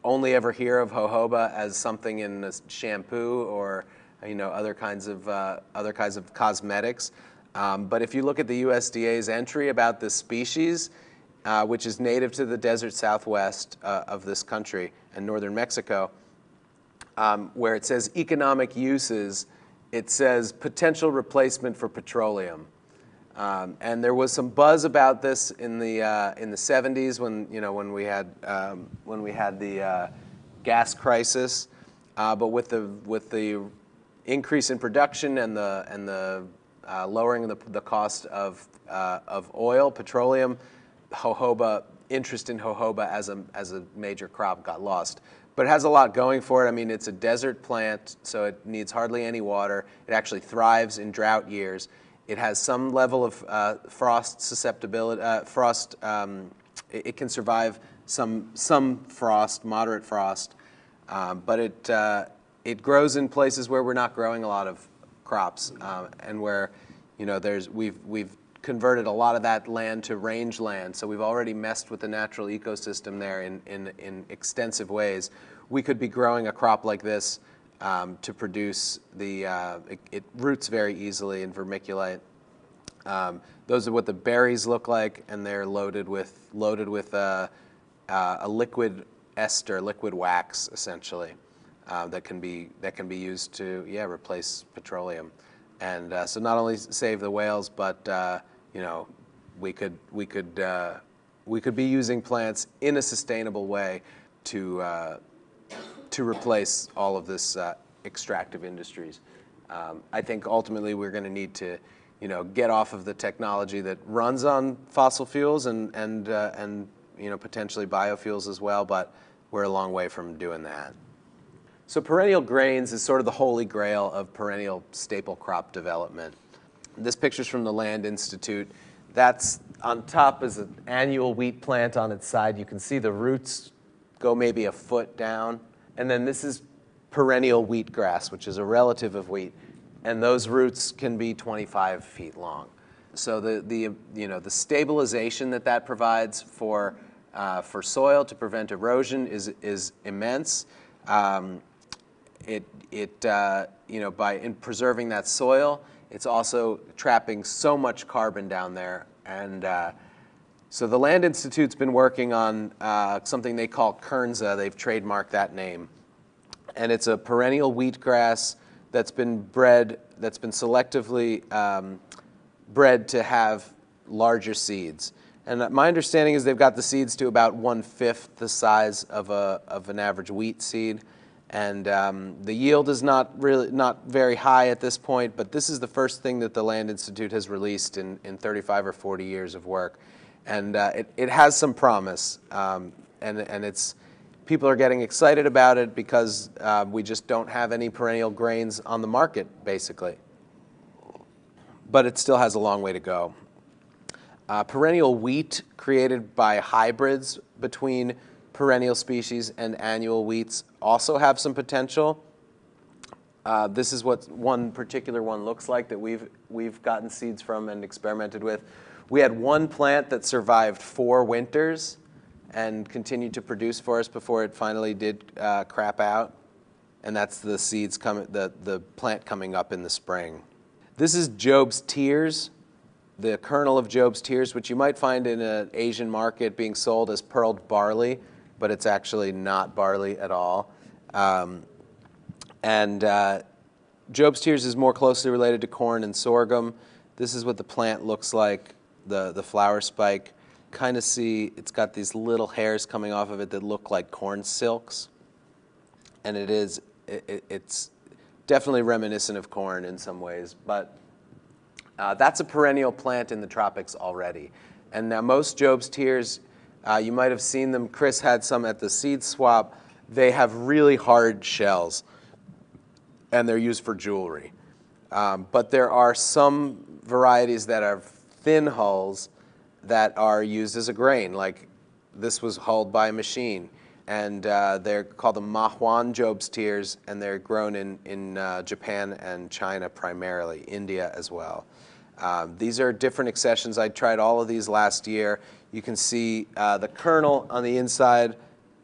only ever hear of jojoba as something in a shampoo or you know other kinds of uh, other kinds of cosmetics, um, but if you look at the U S D A's entry about this species, Uh, which is native to the desert southwest uh, of this country and northern Mexico, um, where it says economic uses, it says potential replacement for petroleum. Um, and there was some buzz about this in the uh, in the seventies when you know when we had um, when we had the uh, gas crisis, uh, but with the with the increase in production and the and the uh, lowering the the cost of uh, of oil, petroleum. Jojoba, interest in jojoba as a, as a major crop got lost. But it has a lot going for it. I mean, it's a desert plant, so it needs hardly any water. It actually thrives in drought years. It has some level of uh, frost susceptibility, uh, frost, um, it, it can survive some, some frost, moderate frost, um, but it, uh, it grows in places where we're not growing a lot of crops um, and where, you know, there's, we've, we've converted a lot of that land to rangeland, so we've already messed with the natural ecosystem there in, in, in extensive ways. We could be growing a crop like this um, to produce the, uh, it, it roots very easily in vermiculite. Um, those are what the berries look like, and they're loaded with, loaded with a, a liquid ester, liquid wax, essentially, uh, that can be, that can be used to, yeah, replace petroleum. And uh, so not only save the whales, but uh, you know, we could we could uh, we could be using plants in a sustainable way to uh, to replace all of this uh, extractive industries. Um, I think ultimately we're going to need to, you know, get off of the technology that runs on fossil fuels and and uh, and you know potentially biofuels as well. But we're a long way from doing that. So perennial grains is sort of the holy grail of perennial staple crop development. This picture's from the Land Institute. That's on top is an annual wheat plant on its side. You can see the roots go maybe a foot down. And then this is perennial wheatgrass, which is a relative of wheat. And those roots can be twenty-five feet long. So the, the, you know, the stabilization that that provides for, uh, for soil to prevent erosion is, is immense. Um, It, it uh, you know, by in preserving that soil, it's also trapping so much carbon down there. And uh, so the Land Institute's been working on uh, something they call Kernza. They've trademarked that name. And it's a perennial wheatgrass that's been bred, that's been selectively um, bred to have larger seeds. And my understanding is they've got the seeds to about one-fifth the size of, a, of an average wheat seed. And um, the yield is not really not very high at this point, but this is the first thing that the Land Institute has released in, in thirty-five or forty years of work, and uh, it, it has some promise, um, and and it's people are getting excited about it because uh, we just don't have any perennial grains on the market basically, but it still has a long way to go. Uh, perennial wheat created by hybrids between perennial species and annual wheats also have some potential. Uh, this is what one particular one looks like that we've, we've gotten seeds from and experimented with. We had one plant that survived four winters and continued to produce for us before it finally did uh, crap out. And that's the seeds coming, the, the plant coming up in the spring. This is Job's tears, the kernel of Job's tears, which you might find in an Asian market being sold as pearled barley, but it's actually not barley at all. Um, And uh, Job's tears is more closely related to corn and sorghum. This is what the plant looks like, the, the flower spike. Kind of see it's got these little hairs coming off of it that look like corn silks. And it is, it, it's definitely reminiscent of corn in some ways. But uh, that's a perennial plant in the tropics already. And now most Job's tears, uh, you might have seen them. Chris had some at the seed swap. They have really hard shells, and they're used for jewelry. Um, but there are some varieties that are thin hulls that are used as a grain, like this was hulled by a machine. And uh, they're called the Mahuan Job's tears, and they're grown in, in uh, Japan and China primarily, India as well. Um, these are different accessions. I tried all of these last year. You can see uh, the kernel on the inside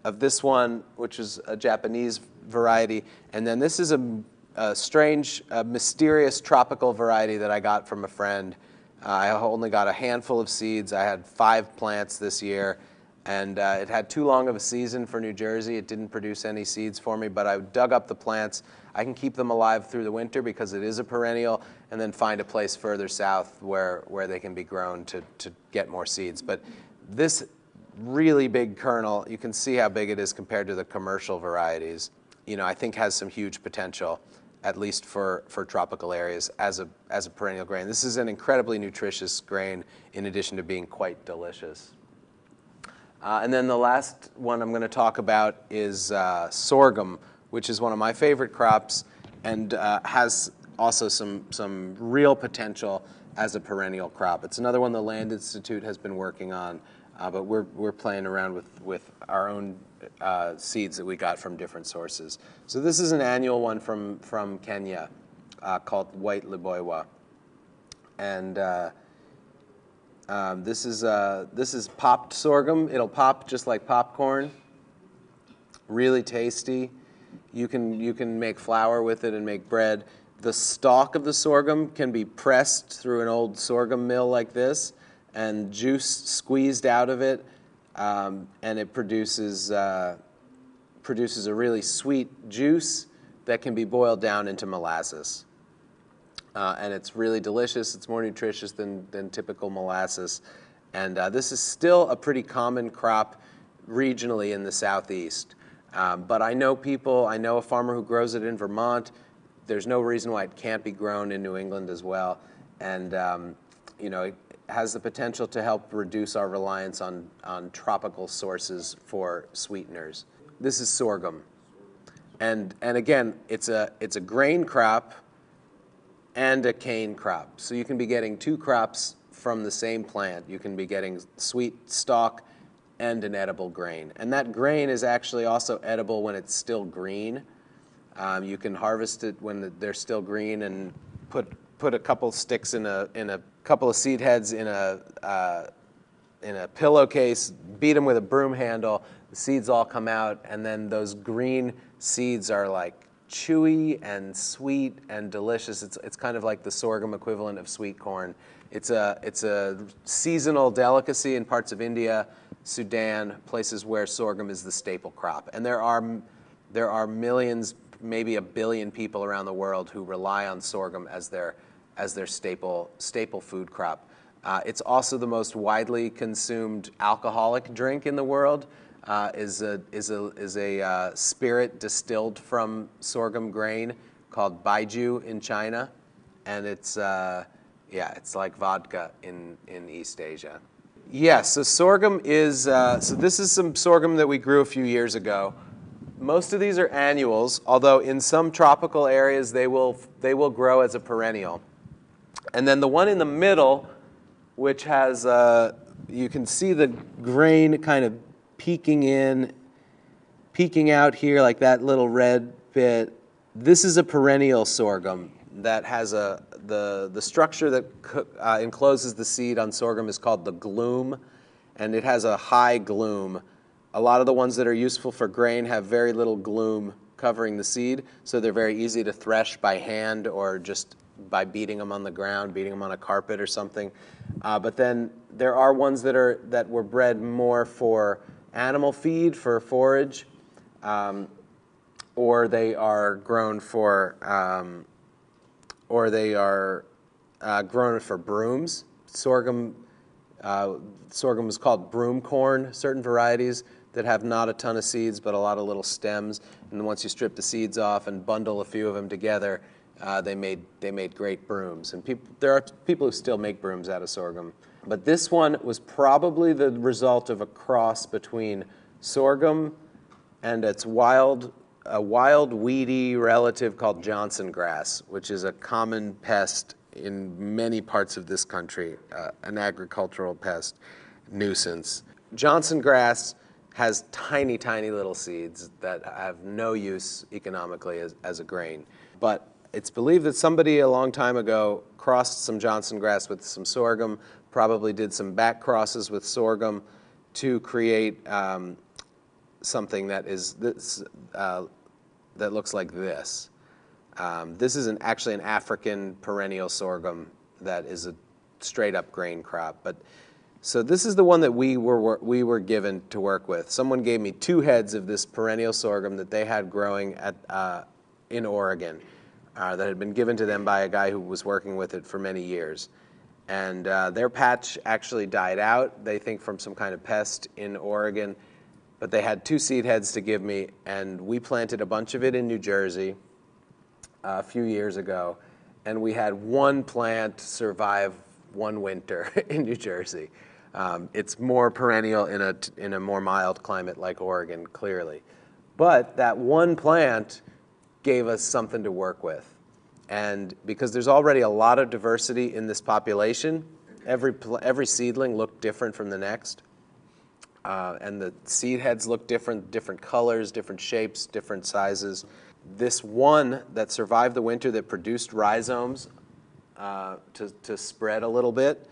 of this one, which is a Japanese variety. And then this is a, a strange, a mysterious tropical variety that I got from a friend. Uh, I only got a handful of seeds. I had five plants this year, and uh, it had too long of a season for New Jersey. It didn't produce any seeds for me, but I dug up the plants. I can keep them alive through the winter because it is a perennial, and then find a place further south where, where they can be grown to, to get more seeds. But this really big kernel, you can see how big it is compared to the commercial varieties. You know, I think has some huge potential, at least for, for tropical areas, as a, as a perennial grain. This is an incredibly nutritious grain in addition to being quite delicious. Uh, and then the last one I'm going to talk about is uh, sorghum, which is one of my favorite crops and uh, has also some, some real potential as a perennial crop. It's another one the Land Institute has been working on, uh, but we're, we're playing around with, with our own Uh, seeds that we got from different sources. So this is an annual one from, from Kenya uh, called White Liboiwa. And uh, um, this, is, uh, this is popped sorghum. It'll pop just like popcorn. Really tasty. You can, you can make flour with it and make bread. The stalk of the sorghum can be pressed through an old sorghum mill like this and juice squeezed out of it. Um, and it produces, uh, produces a really sweet juice that can be boiled down into molasses. Uh, and it's really delicious. It's more nutritious than, than typical molasses. And uh, this is still a pretty common crop regionally in the Southeast. Um, but I know people, I know a farmer who grows it in Vermont. There's no reason why it can't be grown in New England as well. And, um, you know, it, has the potential to help reduce our reliance on, on tropical sources for sweeteners. This is sorghum. And, and again, it's a, it's a grain crop and a cane crop. So you can be getting two crops from the same plant. You can be getting sweet stalk and an edible grain. And that grain is actually also edible when it's still green. Um, you can harvest it when the, they're still green and put put a couple sticks in a, in a couple of seed heads in a, uh, in a pillowcase, beat them with a broom handle, the seeds all come out, and then those green seeds are like chewy and sweet and delicious. It's, it's kind of like the sorghum equivalent of sweet corn. It's a, it's a seasonal delicacy in parts of India, Sudan, places where sorghum is the staple crop. And there are, there are millions, maybe a billion people around the world who rely on sorghum as their as their staple, staple food crop. Uh, it's also the most widely consumed alcoholic drink in the world, uh, is a, is a, is a uh, spirit distilled from sorghum grain called baijiu in China. And it's, uh, yeah, it's like vodka in, in East Asia. Yes, yeah, so sorghum is, uh, so this is some sorghum that we grew a few years ago. Most of these are annuals, although in some tropical areas they will, they will grow as a perennial. And then the one in the middle which has, uh, you can see the grain kind of peeking in, peeking out here like that little red bit. This is a perennial sorghum that has a, the, the structure that uh, encloses the seed on sorghum is called the gloom, and it has a high gloom. A lot of the ones that are useful for grain have very little gloom covering the seed, so they're very easy to thresh by hand or just by beating them on the ground, beating them on a carpet or something. Uh, but then there are ones that, are, that were bred more for animal feed, for forage, um, or they are grown for, um, or they are uh, grown for brooms. Sorghum, uh, sorghum is called broom corn, certain varieties that have not a ton of seeds, but a lot of little stems. And once you strip the seeds off and bundle a few of them together, Uh, they made they made great brooms, and people, there are people who still make brooms out of sorghum. But this one was probably the result of a cross between sorghum and its wild a wild weedy relative called Johnson grass, which is a common pest in many parts of this country, uh, an agricultural pest nuisance. Johnson grass has tiny, tiny little seeds that have no use economically as, as a grain, but it's believed that somebody a long time ago crossed some Johnson grass with some sorghum, probably did some back crosses with sorghum to create um, something that is this, uh, that looks like this. Um, this is an, actually an African perennial sorghum that is a straight up grain crop. But so this is the one that we were we were given to work with. Someone gave me two heads of this perennial sorghum that they had growing at uh, in Oregon. Uh, that had been given to them by a guy who was working with it for many years. And uh, their patch actually died out, they think from some kind of pest in Oregon, but they had two seed heads to give me, and we planted a bunch of it in New Jersey uh, a few years ago, and we had one plant survive one winter in New Jersey. Um, it's more perennial in a, in a more mild climate like Oregon, clearly. But that one plant gave us something to work with. And because there's already a lot of diversity in this population, every, every seedling looked different from the next. Uh, and the seed heads looked different, different colors, different shapes, different sizes. This one that survived the winter that produced rhizomes uh, to, to spread a little bit,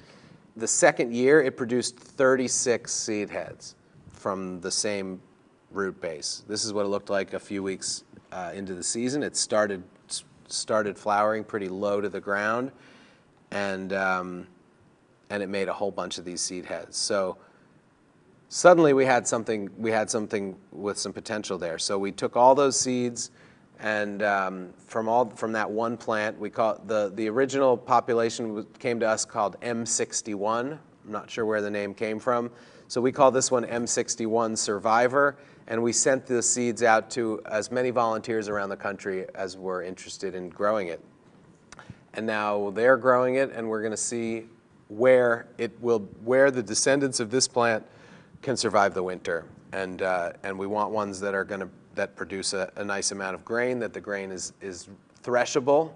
the second year it produced thirty-six seed heads from the same root base. This is what it looked like a few weeks Uh, into the season. It started started flowering pretty low to the ground, and um, and it made a whole bunch of these seed heads. So suddenly we had something we had something with some potential there. So we took all those seeds, and um, from all from that one plant, we call the the original population came to us called M sixty-one. I'm not sure where the name came from. So we call this one M sixty-one Survivor, and we sent the seeds out to as many volunteers around the country as were interested in growing it. And now they're growing it, and we're going to see where it will, where the descendants of this plant can survive the winter. And uh, and we want ones that are going to that produce a, a nice amount of grain, that the grain is is threshable,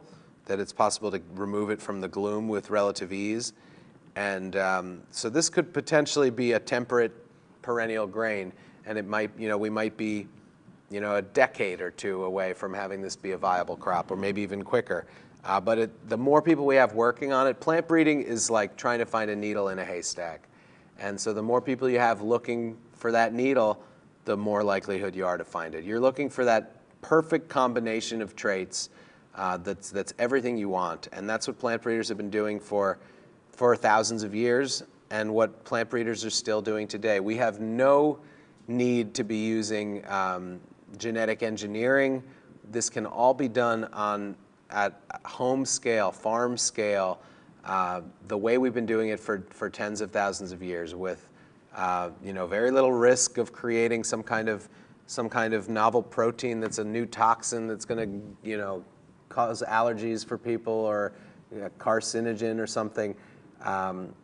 that it's possible to remove it from the gloom with relative ease. And um, so this could potentially be a temperate perennial grain, and it might, you know, we might be, you know, a decade or two away from having this be a viable crop, or maybe even quicker. Uh, but it, the more people we have working on it, plant breeding is like trying to find a needle in a haystack. And so the more people you have looking for that needle, the more likelihood you are to find it. You're looking for that perfect combination of traits uh, that's, that's everything you want. And that's what plant breeders have been doing for for thousands of years, and what plant breeders are still doing today. We have no need to be using um, genetic engineering. This can all be done on at home scale, farm scale, uh, the way we've been doing it for, for tens of thousands of years, with uh, you know, very little risk of creating some kind of some kind of novel protein that's a new toxin that's going to you know cause allergies for people, or a you know, carcinogen or something. Um,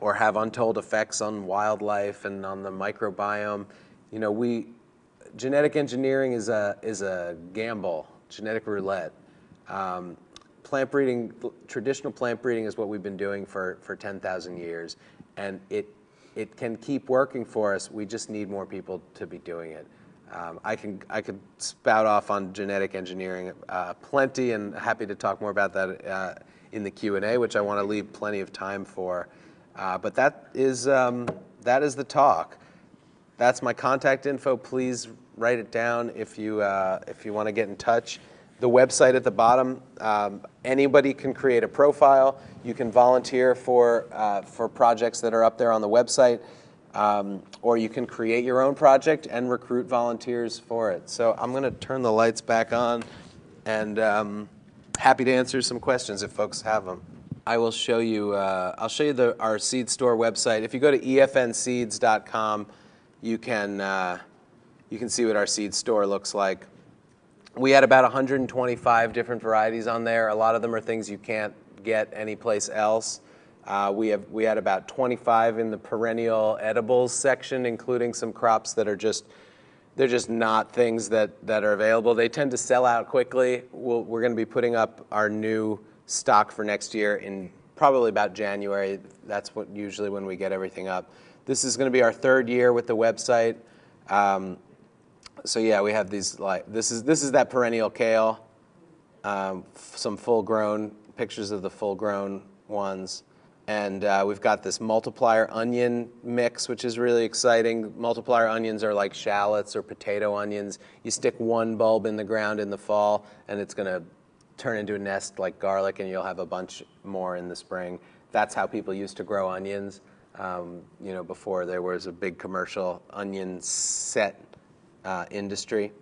or have untold effects on wildlife and on the microbiome. You know, we genetic engineering is a is a gamble, genetic roulette, um, plant breeding, traditional plant breeding is what we've been doing for, for ten thousand years, and it, it can keep working for us. We just need more people to be doing it. Um, I can I could spout off on genetic engineering uh, plenty, and happy to talk more about that uh, in the Q and A, which I want to leave plenty of time for. Uh, but that is um, that is the talk. That's my contact info. Please write it down if you uh, if you want to get in touch. The website at the bottom. Um, anybody can create a profile. You can volunteer for uh, for projects that are up there on the website. Um, or you can create your own project and recruit volunteers for it. So I'm going to turn the lights back on, and um, happy to answer some questions if folks have them. I will show you. Uh, I'll show you the, our seed store website. If you go to E F N seeds dot com, you can uh, you can see what our seed store looks like. We had about one hundred twenty-five different varieties on there. A lot of them are things you can't get anyplace else. Uh, we have we had about twenty-five in the perennial edibles section, including some crops that are just they're just not things that that are available. They tend to sell out quickly. We'll, we're going to be putting up our new stock for next year in probably about January. That's what usually when we get everything up. This is going to be our third year with the website. Um, so yeah, we have these like this is this is that perennial kale, um, some full-grown pictures of the full-grown ones. And uh, we've got this multiplier onion mix, which is really exciting. Multiplier onions are like shallots or potato onions. You stick one bulb in the ground in the fall, and it's going to turn into a nest like garlic, and you'll have a bunch more in the spring. That's how people used to grow onions, um, you know, before there was a big commercial onion set uh, industry.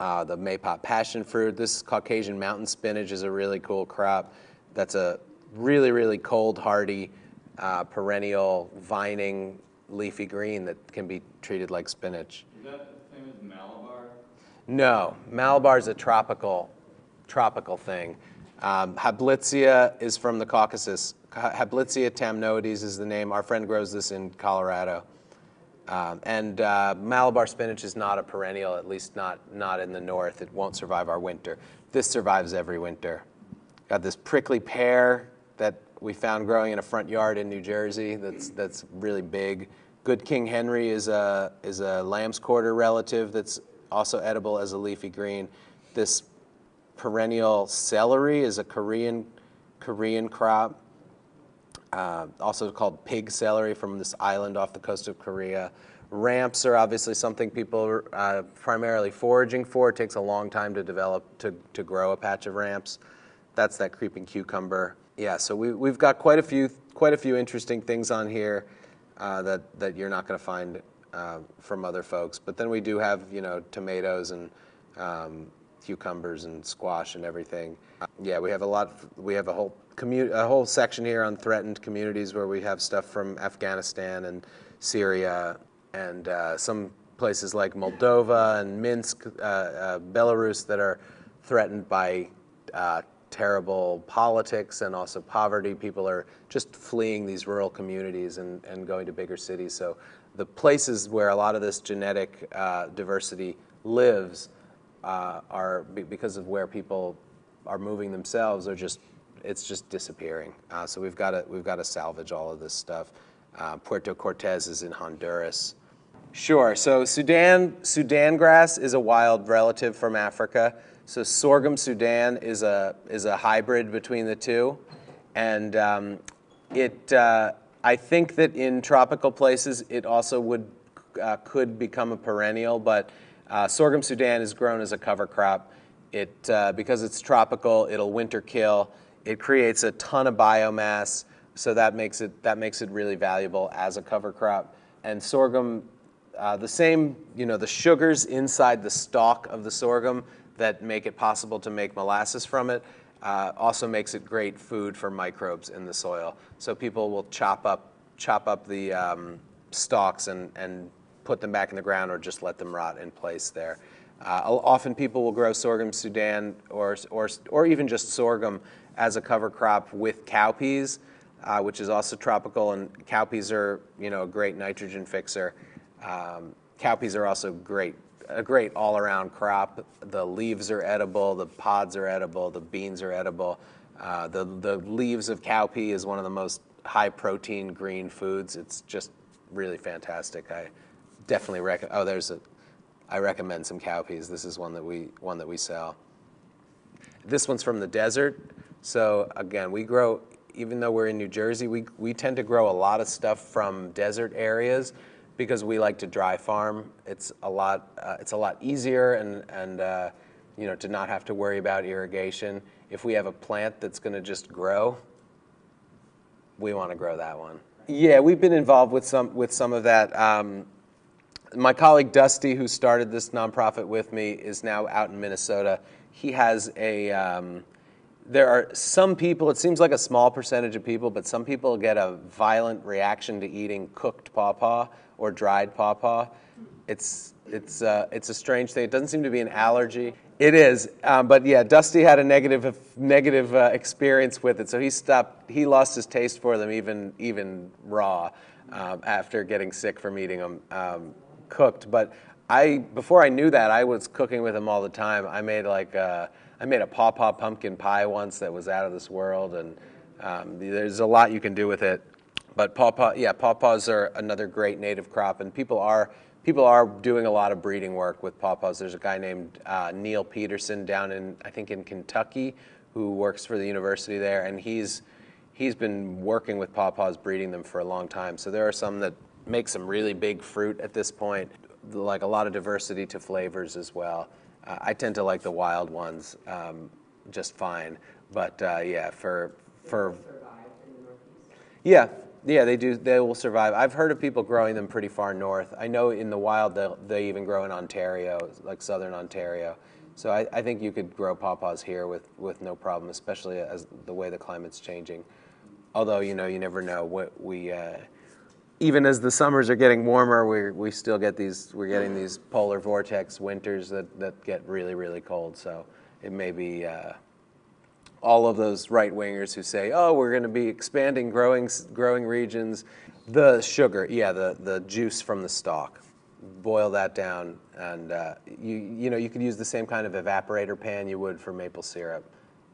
Uh, the Maypot passion fruit. This Caucasian mountain spinach is a really cool crop. That's a really, really cold, hardy, uh, perennial, vining, leafy green that can be treated like spinach. Is that the same as Malabar? No, Malabar is a tropical, tropical thing. Um, Hablitzia is from the Caucasus. Hablitzia tamnoides is the name. Our friend grows this in Colorado. Um, and uh, Malabar spinach is not a perennial, at least not, not in the north. It won't survive our winter. This survives every winter. Got this prickly pear that we found growing in a front yard in New Jersey. That's that's really big. Good King Henry is a is a lamb's quarter relative that's also edible as a leafy green. This perennial celery is a Korean Korean crop, uh, also called pig celery, from this island off the coast of Korea. Ramps are obviously something people are uh, primarily foraging for. It takes a long time to develop to to grow a patch of ramps. That's that creeping cucumber. Yeah, so we, we've got quite a few quite a few interesting things on here uh, that that you're not going to find uh, from other folks. But then we do have, you know, tomatoes and um, cucumbers and squash and everything. Uh, yeah, we have a lot. We have a whole commu a whole section here on threatened communities where we have stuff from Afghanistan and Syria and uh, some places like Moldova and Minsk, uh, uh, Belarus, that are threatened by Uh, terrible politics and also poverty. People are just fleeing these rural communities and, and going to bigger cities. So the places where a lot of this genetic uh, diversity lives uh, are, because of where people are moving themselves, are just, it's just disappearing. Uh, so we've got to, we've got to salvage all of this stuff. Uh, Puerto Cortez is in Honduras. Sure, so Sudan, Sudan grass is a wild relative from Africa. So sorghum Sudan is a is a hybrid between the two, and um, it uh, I think that in tropical places it also would uh, could become a perennial. But uh, sorghum Sudan is grown as a cover crop. It uh, because it's tropical, it'll winter kill. It creates a ton of biomass, so that makes it that makes it really valuable as a cover crop. And sorghum, uh, the same you know the sugars inside the stalk of the sorghum that make it possible to make molasses from it, uh, also makes it great food for microbes in the soil. So people will chop up, chop up the um, stalks and, and put them back in the ground, or just let them rot in place there. Uh, often people will grow sorghum Sudan or, or, or even just sorghum as a cover crop with cowpeas, uh, which is also tropical, and cowpeas are you know, a great nitrogen fixer. Um, cowpeas are also great a great all-around crop. The leaves are edible, the pods are edible, the beans are edible. Uh, the, the leaves of cowpea is one of the most high-protein green foods. It's just really fantastic. I definitely recommend. Oh, there's a. I recommend some cowpeas. This is one that we one that we sell. This one's from the desert. So again, we grow. Even though we're in New Jersey, we we tend to grow a lot of stuff from desert areas because we like to dry farm. It's a lot. Uh, it's a lot easier, and and uh, you know, to not have to worry about irrigation. If we have a plant that's going to just grow, we want to grow that one. Yeah, we've been involved with some with some of that. Um, my colleague Dusty, who started this nonprofit with me, is now out in Minnesota. He has a. Um, there are some people. It seems like a small percentage of people, but some people get a violent reaction to eating cooked pawpaw or dried pawpaw. It's it's uh, it's a strange thing. It doesn't seem to be an allergy. It is, um, but yeah, Dusty had a negative negative uh, experience with it, so he stopped. He lost his taste for them, even even raw, um, after getting sick from eating them um, cooked. But I, before I knew that, I was cooking with them all the time. I made like a, I made a pawpaw pumpkin pie once that was out of this world, and um, there's a lot you can do with it. But pawpaw, yeah, pawpaws are another great native crop, and people are. People are doing a lot of breeding work with pawpaws. There's a guy named uh, Neil Peterson down in, I think, in Kentucky, who works for the university there, and he's he's been working with pawpaws, breeding them for a long time. So there are some that make some really big fruit at this point, like a lot of diversity to flavors as well. Uh, I tend to like the wild ones um, just fine, but uh, yeah, for for yeah. Yeah, they do. They will survive. I've heard of people growing them pretty far north. I know in the wild they they even grow in Ontario, like southern Ontario. So I, I think you could grow pawpaws here with with no problem, especially as the way the climate's changing. Although, you know, you never know. What we uh, even as the summers are getting warmer, we we still get these. We're getting these polar vortex winters that that get really really cold. So it may be. Uh, all of those right-wingers who say, oh, we're going to be expanding growing growing regions. The sugar, yeah, the, the juice from the stalk. Boil that down, and uh, you you know, you could use the same kind of evaporator pan you would for maple syrup,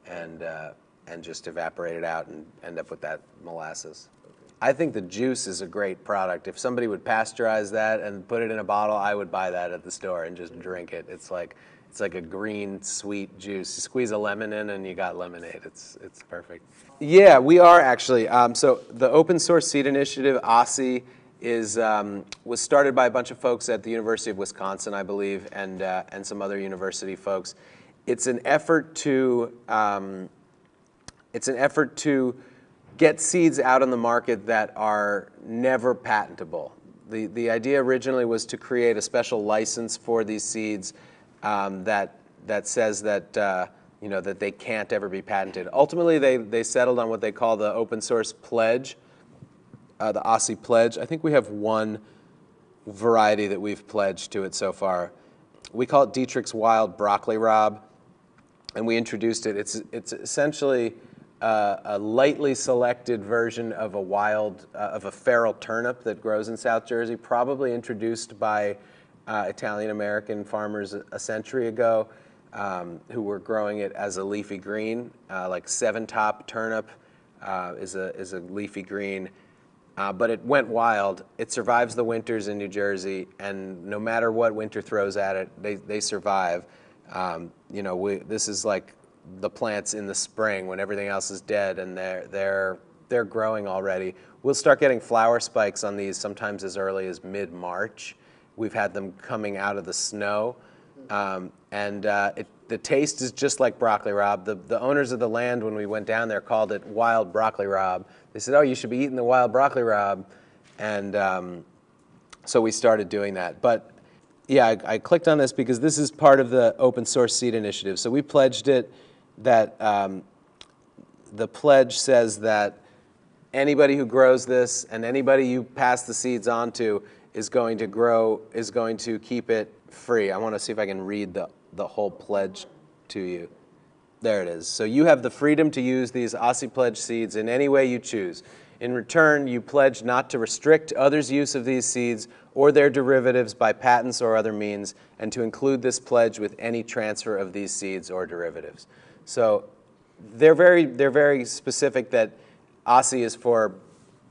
and, uh, and just evaporate it out and end up with that molasses. Okay. I think the juice is a great product. If somebody would pasteurize that and put it in a bottle, I would buy that at the store and just drink it. It's like... It's like a green, sweet juice. You squeeze a lemon in and you got lemonade. It's, it's perfect. Yeah, we are actually. Um, so the Open Source Seed Initiative, O S S I, is, um, was started by a bunch of folks at the University of Wisconsin, I believe, and, uh, and some other university folks. It's an effort to, um, it's an effort to get seeds out on the market that are never patentable. The, the idea originally was to create a special license for these seeds Um, that that says that uh, you know, that they can't ever be patented. Ultimately, they they settled on what they call the open source pledge, uh, the O S S I pledge. I think we have one variety that we've pledged to it so far. We call it Dietrich's Wild Broccoli Rob, and we introduced it. It's it's essentially uh, a lightly selected version of a wild uh, of a feral turnip that grows in South Jersey, probably introduced by Uh, Italian-American farmers a century ago, um, who were growing it as a leafy green, uh, like seven-top turnip uh, is a is a leafy green, uh, but it went wild. It survives the winters in New Jersey, and no matter what winter throws at it, they they survive. Um, you know, we, this is like the plants in the spring when everything else is dead, and they're they're they're growing already. We'll start getting flower spikes on these sometimes as early as mid-March. We've had them coming out of the snow, um, and uh, it, the taste is just like broccoli rob. The, the owners of the land, when we went down there, called it wild broccoli rob. They said, oh, you should be eating the wild broccoli rob, and um, so we started doing that. But yeah, I, I clicked on this because this is part of the Open Source Seed Initiative. So we pledged it that um, the pledge says that anybody who grows this and anybody you pass the seeds on to is going to grow, is going to keep it free. I want to see if I can read the, the whole pledge to you. There it is. So you have the freedom to use these O S S I pledge seeds in any way you choose. In return, you pledge not to restrict others' use of these seeds or their derivatives by patents or other means, and to include this pledge with any transfer of these seeds or derivatives. So they're very, they're very specific that O S S I is for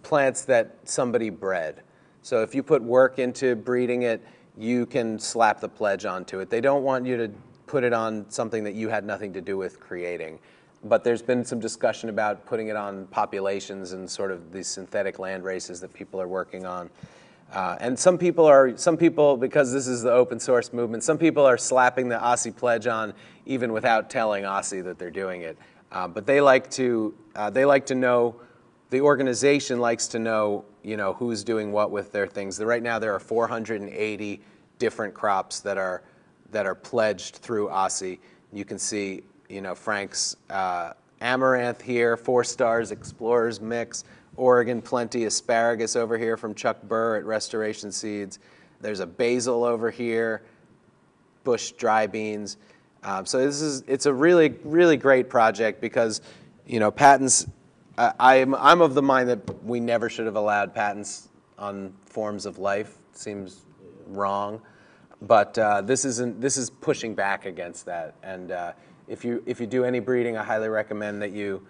plants that somebody bred. So if you put work into breeding it, you can slap the pledge onto it. They don't want you to put it on something that you had nothing to do with creating. But there's been some discussion about putting it on populations and sort of these synthetic land races that people are working on. Uh, and some people are, some people, because this is the open source movement, some people are slapping the O S S I pledge on even without telling O S S I that they're doing it. Uh, but they like to, uh, they like to know, the organization likes to know, you know, who's doing what with their things. The, right now there are four hundred eighty different crops that are, that are pledged through O S S I. You can see, you know, Frank's uh, amaranth here, Four Stars Explorers Mix, Oregon Plenty asparagus over here from Chuck Burr at Restoration Seeds. There's a basil over here, Bush dry beans. Um, so this is, it's a really, really great project because, you know, patents, uh, I'm, I'm of the mind that we never should have allowed patents on forms of life. It seems wrong. But uh, this, isn't, this is pushing back against that. And uh, if, you, if you do any breeding, I highly recommend that you,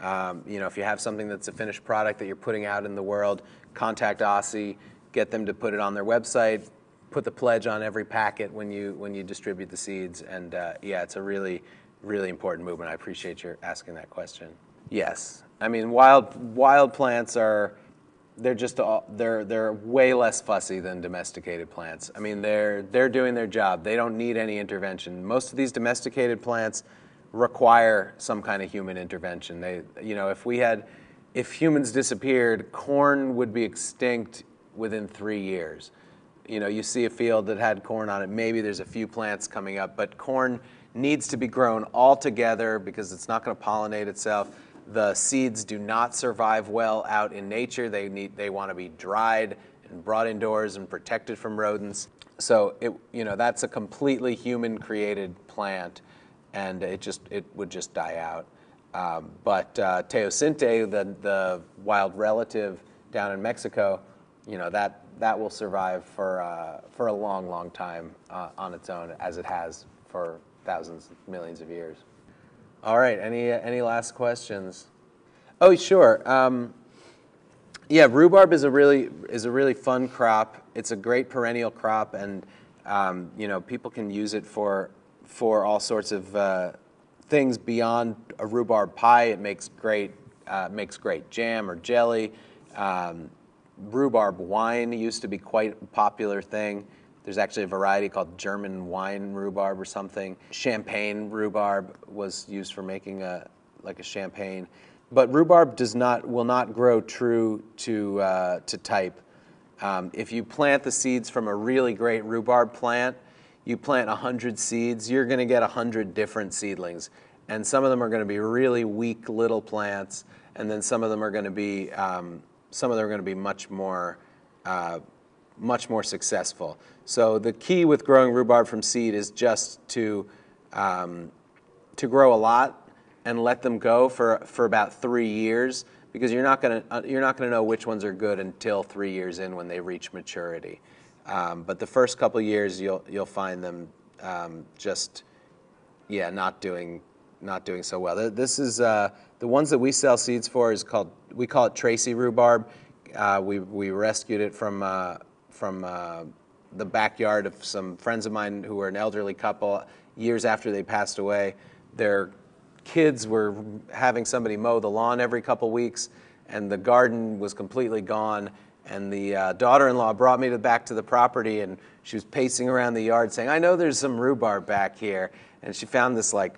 um, you know, if you have something that's a finished product that you're putting out in the world, contact O S S I, get them to put it on their website, put the pledge on every packet when you, when you distribute the seeds. And uh, yeah, it's a really, really important movement. I appreciate your asking that question. Yes. I mean, wild, wild plants are... They're just all, they're they're way less fussy than domesticated plants. I mean, they're they're doing their job. They don't need any intervention. Most of these domesticated plants require some kind of human intervention. They, you know, if we had, if humans disappeared, corn would be extinct within three years. You know, you see a field that had corn on it. Maybe there's a few plants coming up, but corn needs to be grown all together because it's not going to pollinate itself. The seeds do not survive well out in nature. They need, they want to be dried and brought indoors and protected from rodents. So it, you know, that's a completely human-created plant, and it just, it would just die out. Um, but uh, teosinte, the the wild relative down in Mexico, you know, that that will survive for uh, for a long, long time uh, on its own, as it has for thousands, millions of years. All right, any, any last questions? Oh, sure. Um, yeah, rhubarb is a really, is a really fun crop. It's a great perennial crop, and um, you know, people can use it for, for all sorts of uh, things beyond a rhubarb pie. It makes great, uh, makes great jam or jelly. Um, rhubarb wine used to be quite a popular thing. There's actually a variety called German wine rhubarb or something. Champagne rhubarb was used for making a, like a champagne. But rhubarb does not, will not grow true to, uh, to type. Um, if you plant the seeds from a really great rhubarb plant, you plant one hundred seeds, you're gonna get one hundred different seedlings. And some of them are gonna be really weak little plants, and then some of them are gonna be, um, some of them are gonna be much more, uh, much more successful. So the key with growing rhubarb from seed is just to, um, to grow a lot and let them go for, for about three years because you're not gonna, you're not gonna know which ones are good until three years in when they reach maturity. Um, but the first couple years you'll, you'll find them um, just, yeah, not doing, not doing so well. This is, uh, the ones that we sell seeds for is called, we call it Tracy rhubarb. Uh, we, we rescued it from, uh, from uh, the backyard of some friends of mine who were an elderly couple. Years after they passed away, their kids were having somebody mow the lawn every couple weeks, and the garden was completely gone. And the uh, daughter-in-law brought me to, back to the property, and she was pacing around the yard saying, "I know there's some rhubarb back here." And she found this like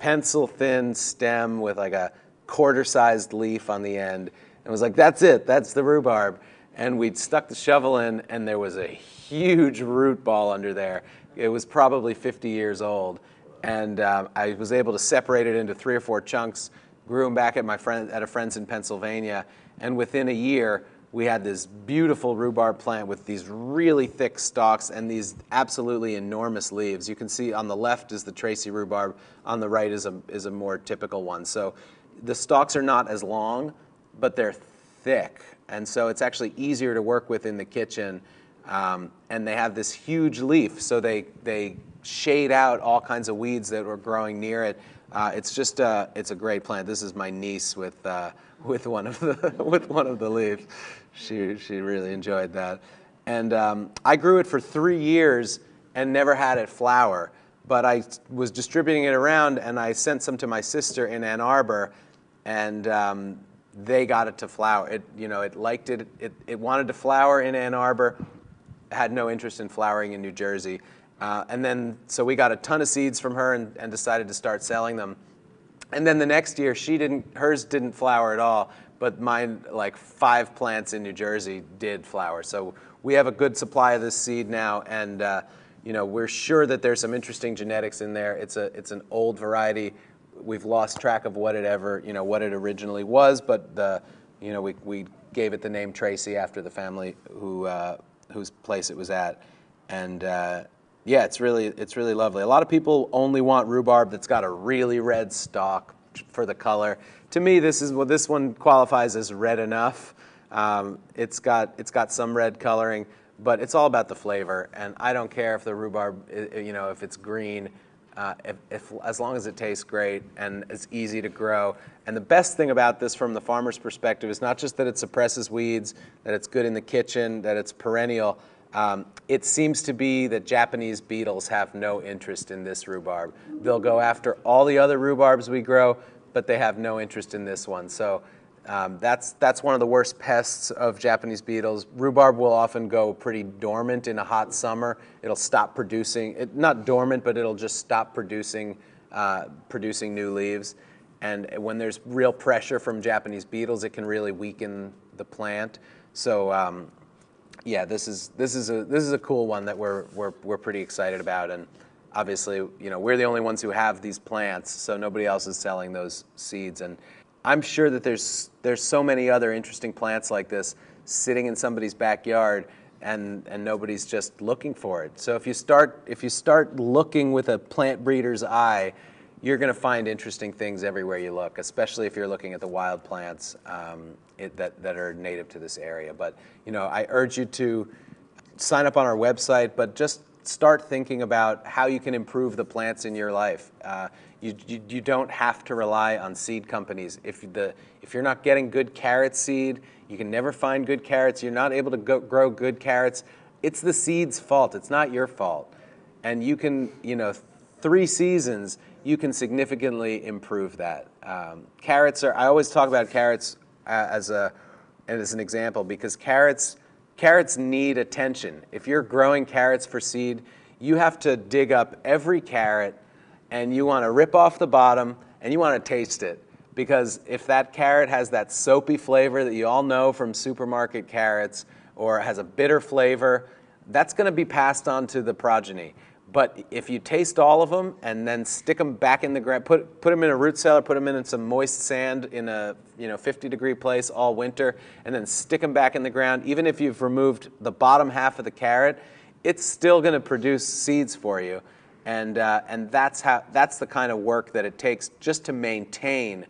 pencil-thin stem with like a quarter-sized leaf on the end, and was like, "That's it, that's the rhubarb." And we'd stuck the shovel in, and there was a huge root ball under there. It was probably fifty years old. And um, I was able to separate it into three or four chunks, grew them back at, my friend, at a friend's in Pennsylvania. And within a year, we had this beautiful rhubarb plant with these really thick stalks and these absolutely enormous leaves. You can see on the left is the Tracy rhubarb. On the right is a, is a more typical one. So the stalks are not as long, but they're thick. And so it's actually easier to work with in the kitchen um, and they have this huge leaf, so they they shade out all kinds of weeds that were growing near it. Uh, it's just a, it's a great plant. This is my niece with uh, with one of the with one of the leaves. She she really enjoyed that, and um, I grew it for three years and never had it flower. But I was distributing it around, and I sent some to my sister in Ann Arbor, and um, they got it to flower. It you know it liked it, it it wanted to flower in Ann Arbor, had no interest in flowering in New Jersey. Uh, and then, so we got a ton of seeds from her and, and decided to start selling them. And then the next year, she didn't, hers didn't flower at all, but mine, like five plants in New Jersey did flower. So we have a good supply of this seed now, and uh, you know, we're sure that there's some interesting genetics in there. It's a, it's an old variety. We've lost track of what it ever, you know, what it originally was, but the, you know, we we gave it the name Tracy after the family who uh, whose place it was at, and. Uh, Yeah, it's really it's really lovely. A lot of people only want rhubarb that's got a really red stalk for the color. To me, this is well, this one qualifies as red enough. Um, it's got it's got some red coloring, but it's all about the flavor. And I don't care if the rhubarb, you know, if it's green, uh, if, if as long as it tastes great and it's easy to grow. And the best thing about this, from the farmer's perspective, is not just that it suppresses weeds, that it's good in the kitchen, that it's perennial. Um, it seems to be that Japanese beetles have no interest in this rhubarb. They'll go after all the other rhubarbs we grow, but they have no interest in this one. So um, that's, that's one of the worst pests of Japanese beetles. Rhubarb will often go pretty dormant in a hot summer. It'll stop producing, it, not dormant, but it'll just stop producing, uh, producing new leaves. And when there's real pressure from Japanese beetles, it can really weaken the plant. So. Um, Yeah, this is this is a this is a cool one that we're we're we're pretty excited about, and obviously, you know, we're the only ones who have these plants, so nobody else is selling those seeds. And I'm sure that there's there's so many other interesting plants like this sitting in somebody's backyard, and and nobody's just looking for it. So if you start if you start looking with a plant breeder's eye, you're going to find interesting things everywhere you look, especially if you're looking at the wild plants um, it, that, that are native to this area. But, you know, I urge you to sign up on our website, but just start thinking about how you can improve the plants in your life. Uh, you, you, you don't have to rely on seed companies. If, the, if you're not getting good carrot seed, you can never find good carrots, you're not able to go, grow good carrots, it's the seed's fault, it's not your fault. And you can, you know, three seasons, you can significantly improve that. Um, carrots are, I always talk about carrots as, a, as an example, because carrots, carrots need attention. If you're growing carrots for seed, you have to dig up every carrot, and you want to rip off the bottom, and you want to taste it. Because if that carrot has that soapy flavor that you all know from supermarket carrots, or has a bitter flavor, that's going to be passed on to the progeny. But if you taste all of them and then stick them back in the ground, put, put them in a root cellar, put them in some moist sand in a you know fifty degree place all winter, and then stick them back in the ground, even if you've removed the bottom half of the carrot, it's still going to produce seeds for you. And, uh, and that's, how, that's the kind of work that it takes just to maintain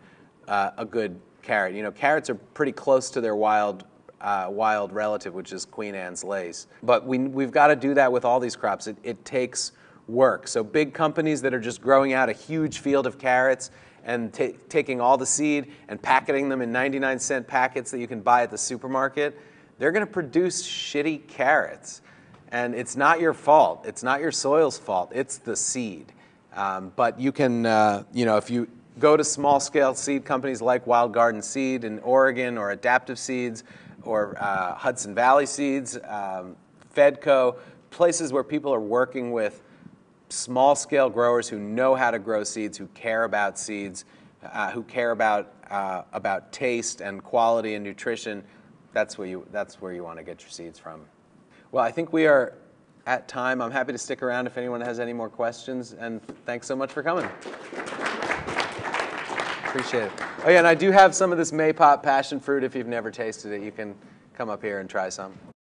uh, a good carrot. You know, carrots are pretty close to their wild Uh, wild relative, which is Queen Anne's lace. But we, we've got to do that with all these crops. It, it takes work. So big companies that are just growing out a huge field of carrots and ta taking all the seed and packeting them in ninety-nine cent packets that you can buy at the supermarket, they're going to produce shitty carrots. And it's not your fault. It's not your soil's fault. It's the seed. Um, but you can, uh, you know, if you go to small-scale seed companies like Wild Garden Seed in Oregon, or Adaptive Seeds, or uh, Hudson Valley Seeds, um, Fedco, places where people are working with small-scale growers who know how to grow seeds, who care about seeds, uh, who care about uh, about taste and quality and nutrition. That's where you that's where you want to get your seeds from. Well, I think we are at time. I'm happy to stick around if anyone has any more questions, and thanks so much for coming. Appreciate it. Oh yeah, and I do have some of this Maypop passion fruit. If you've never tasted it, you can come up here and try some.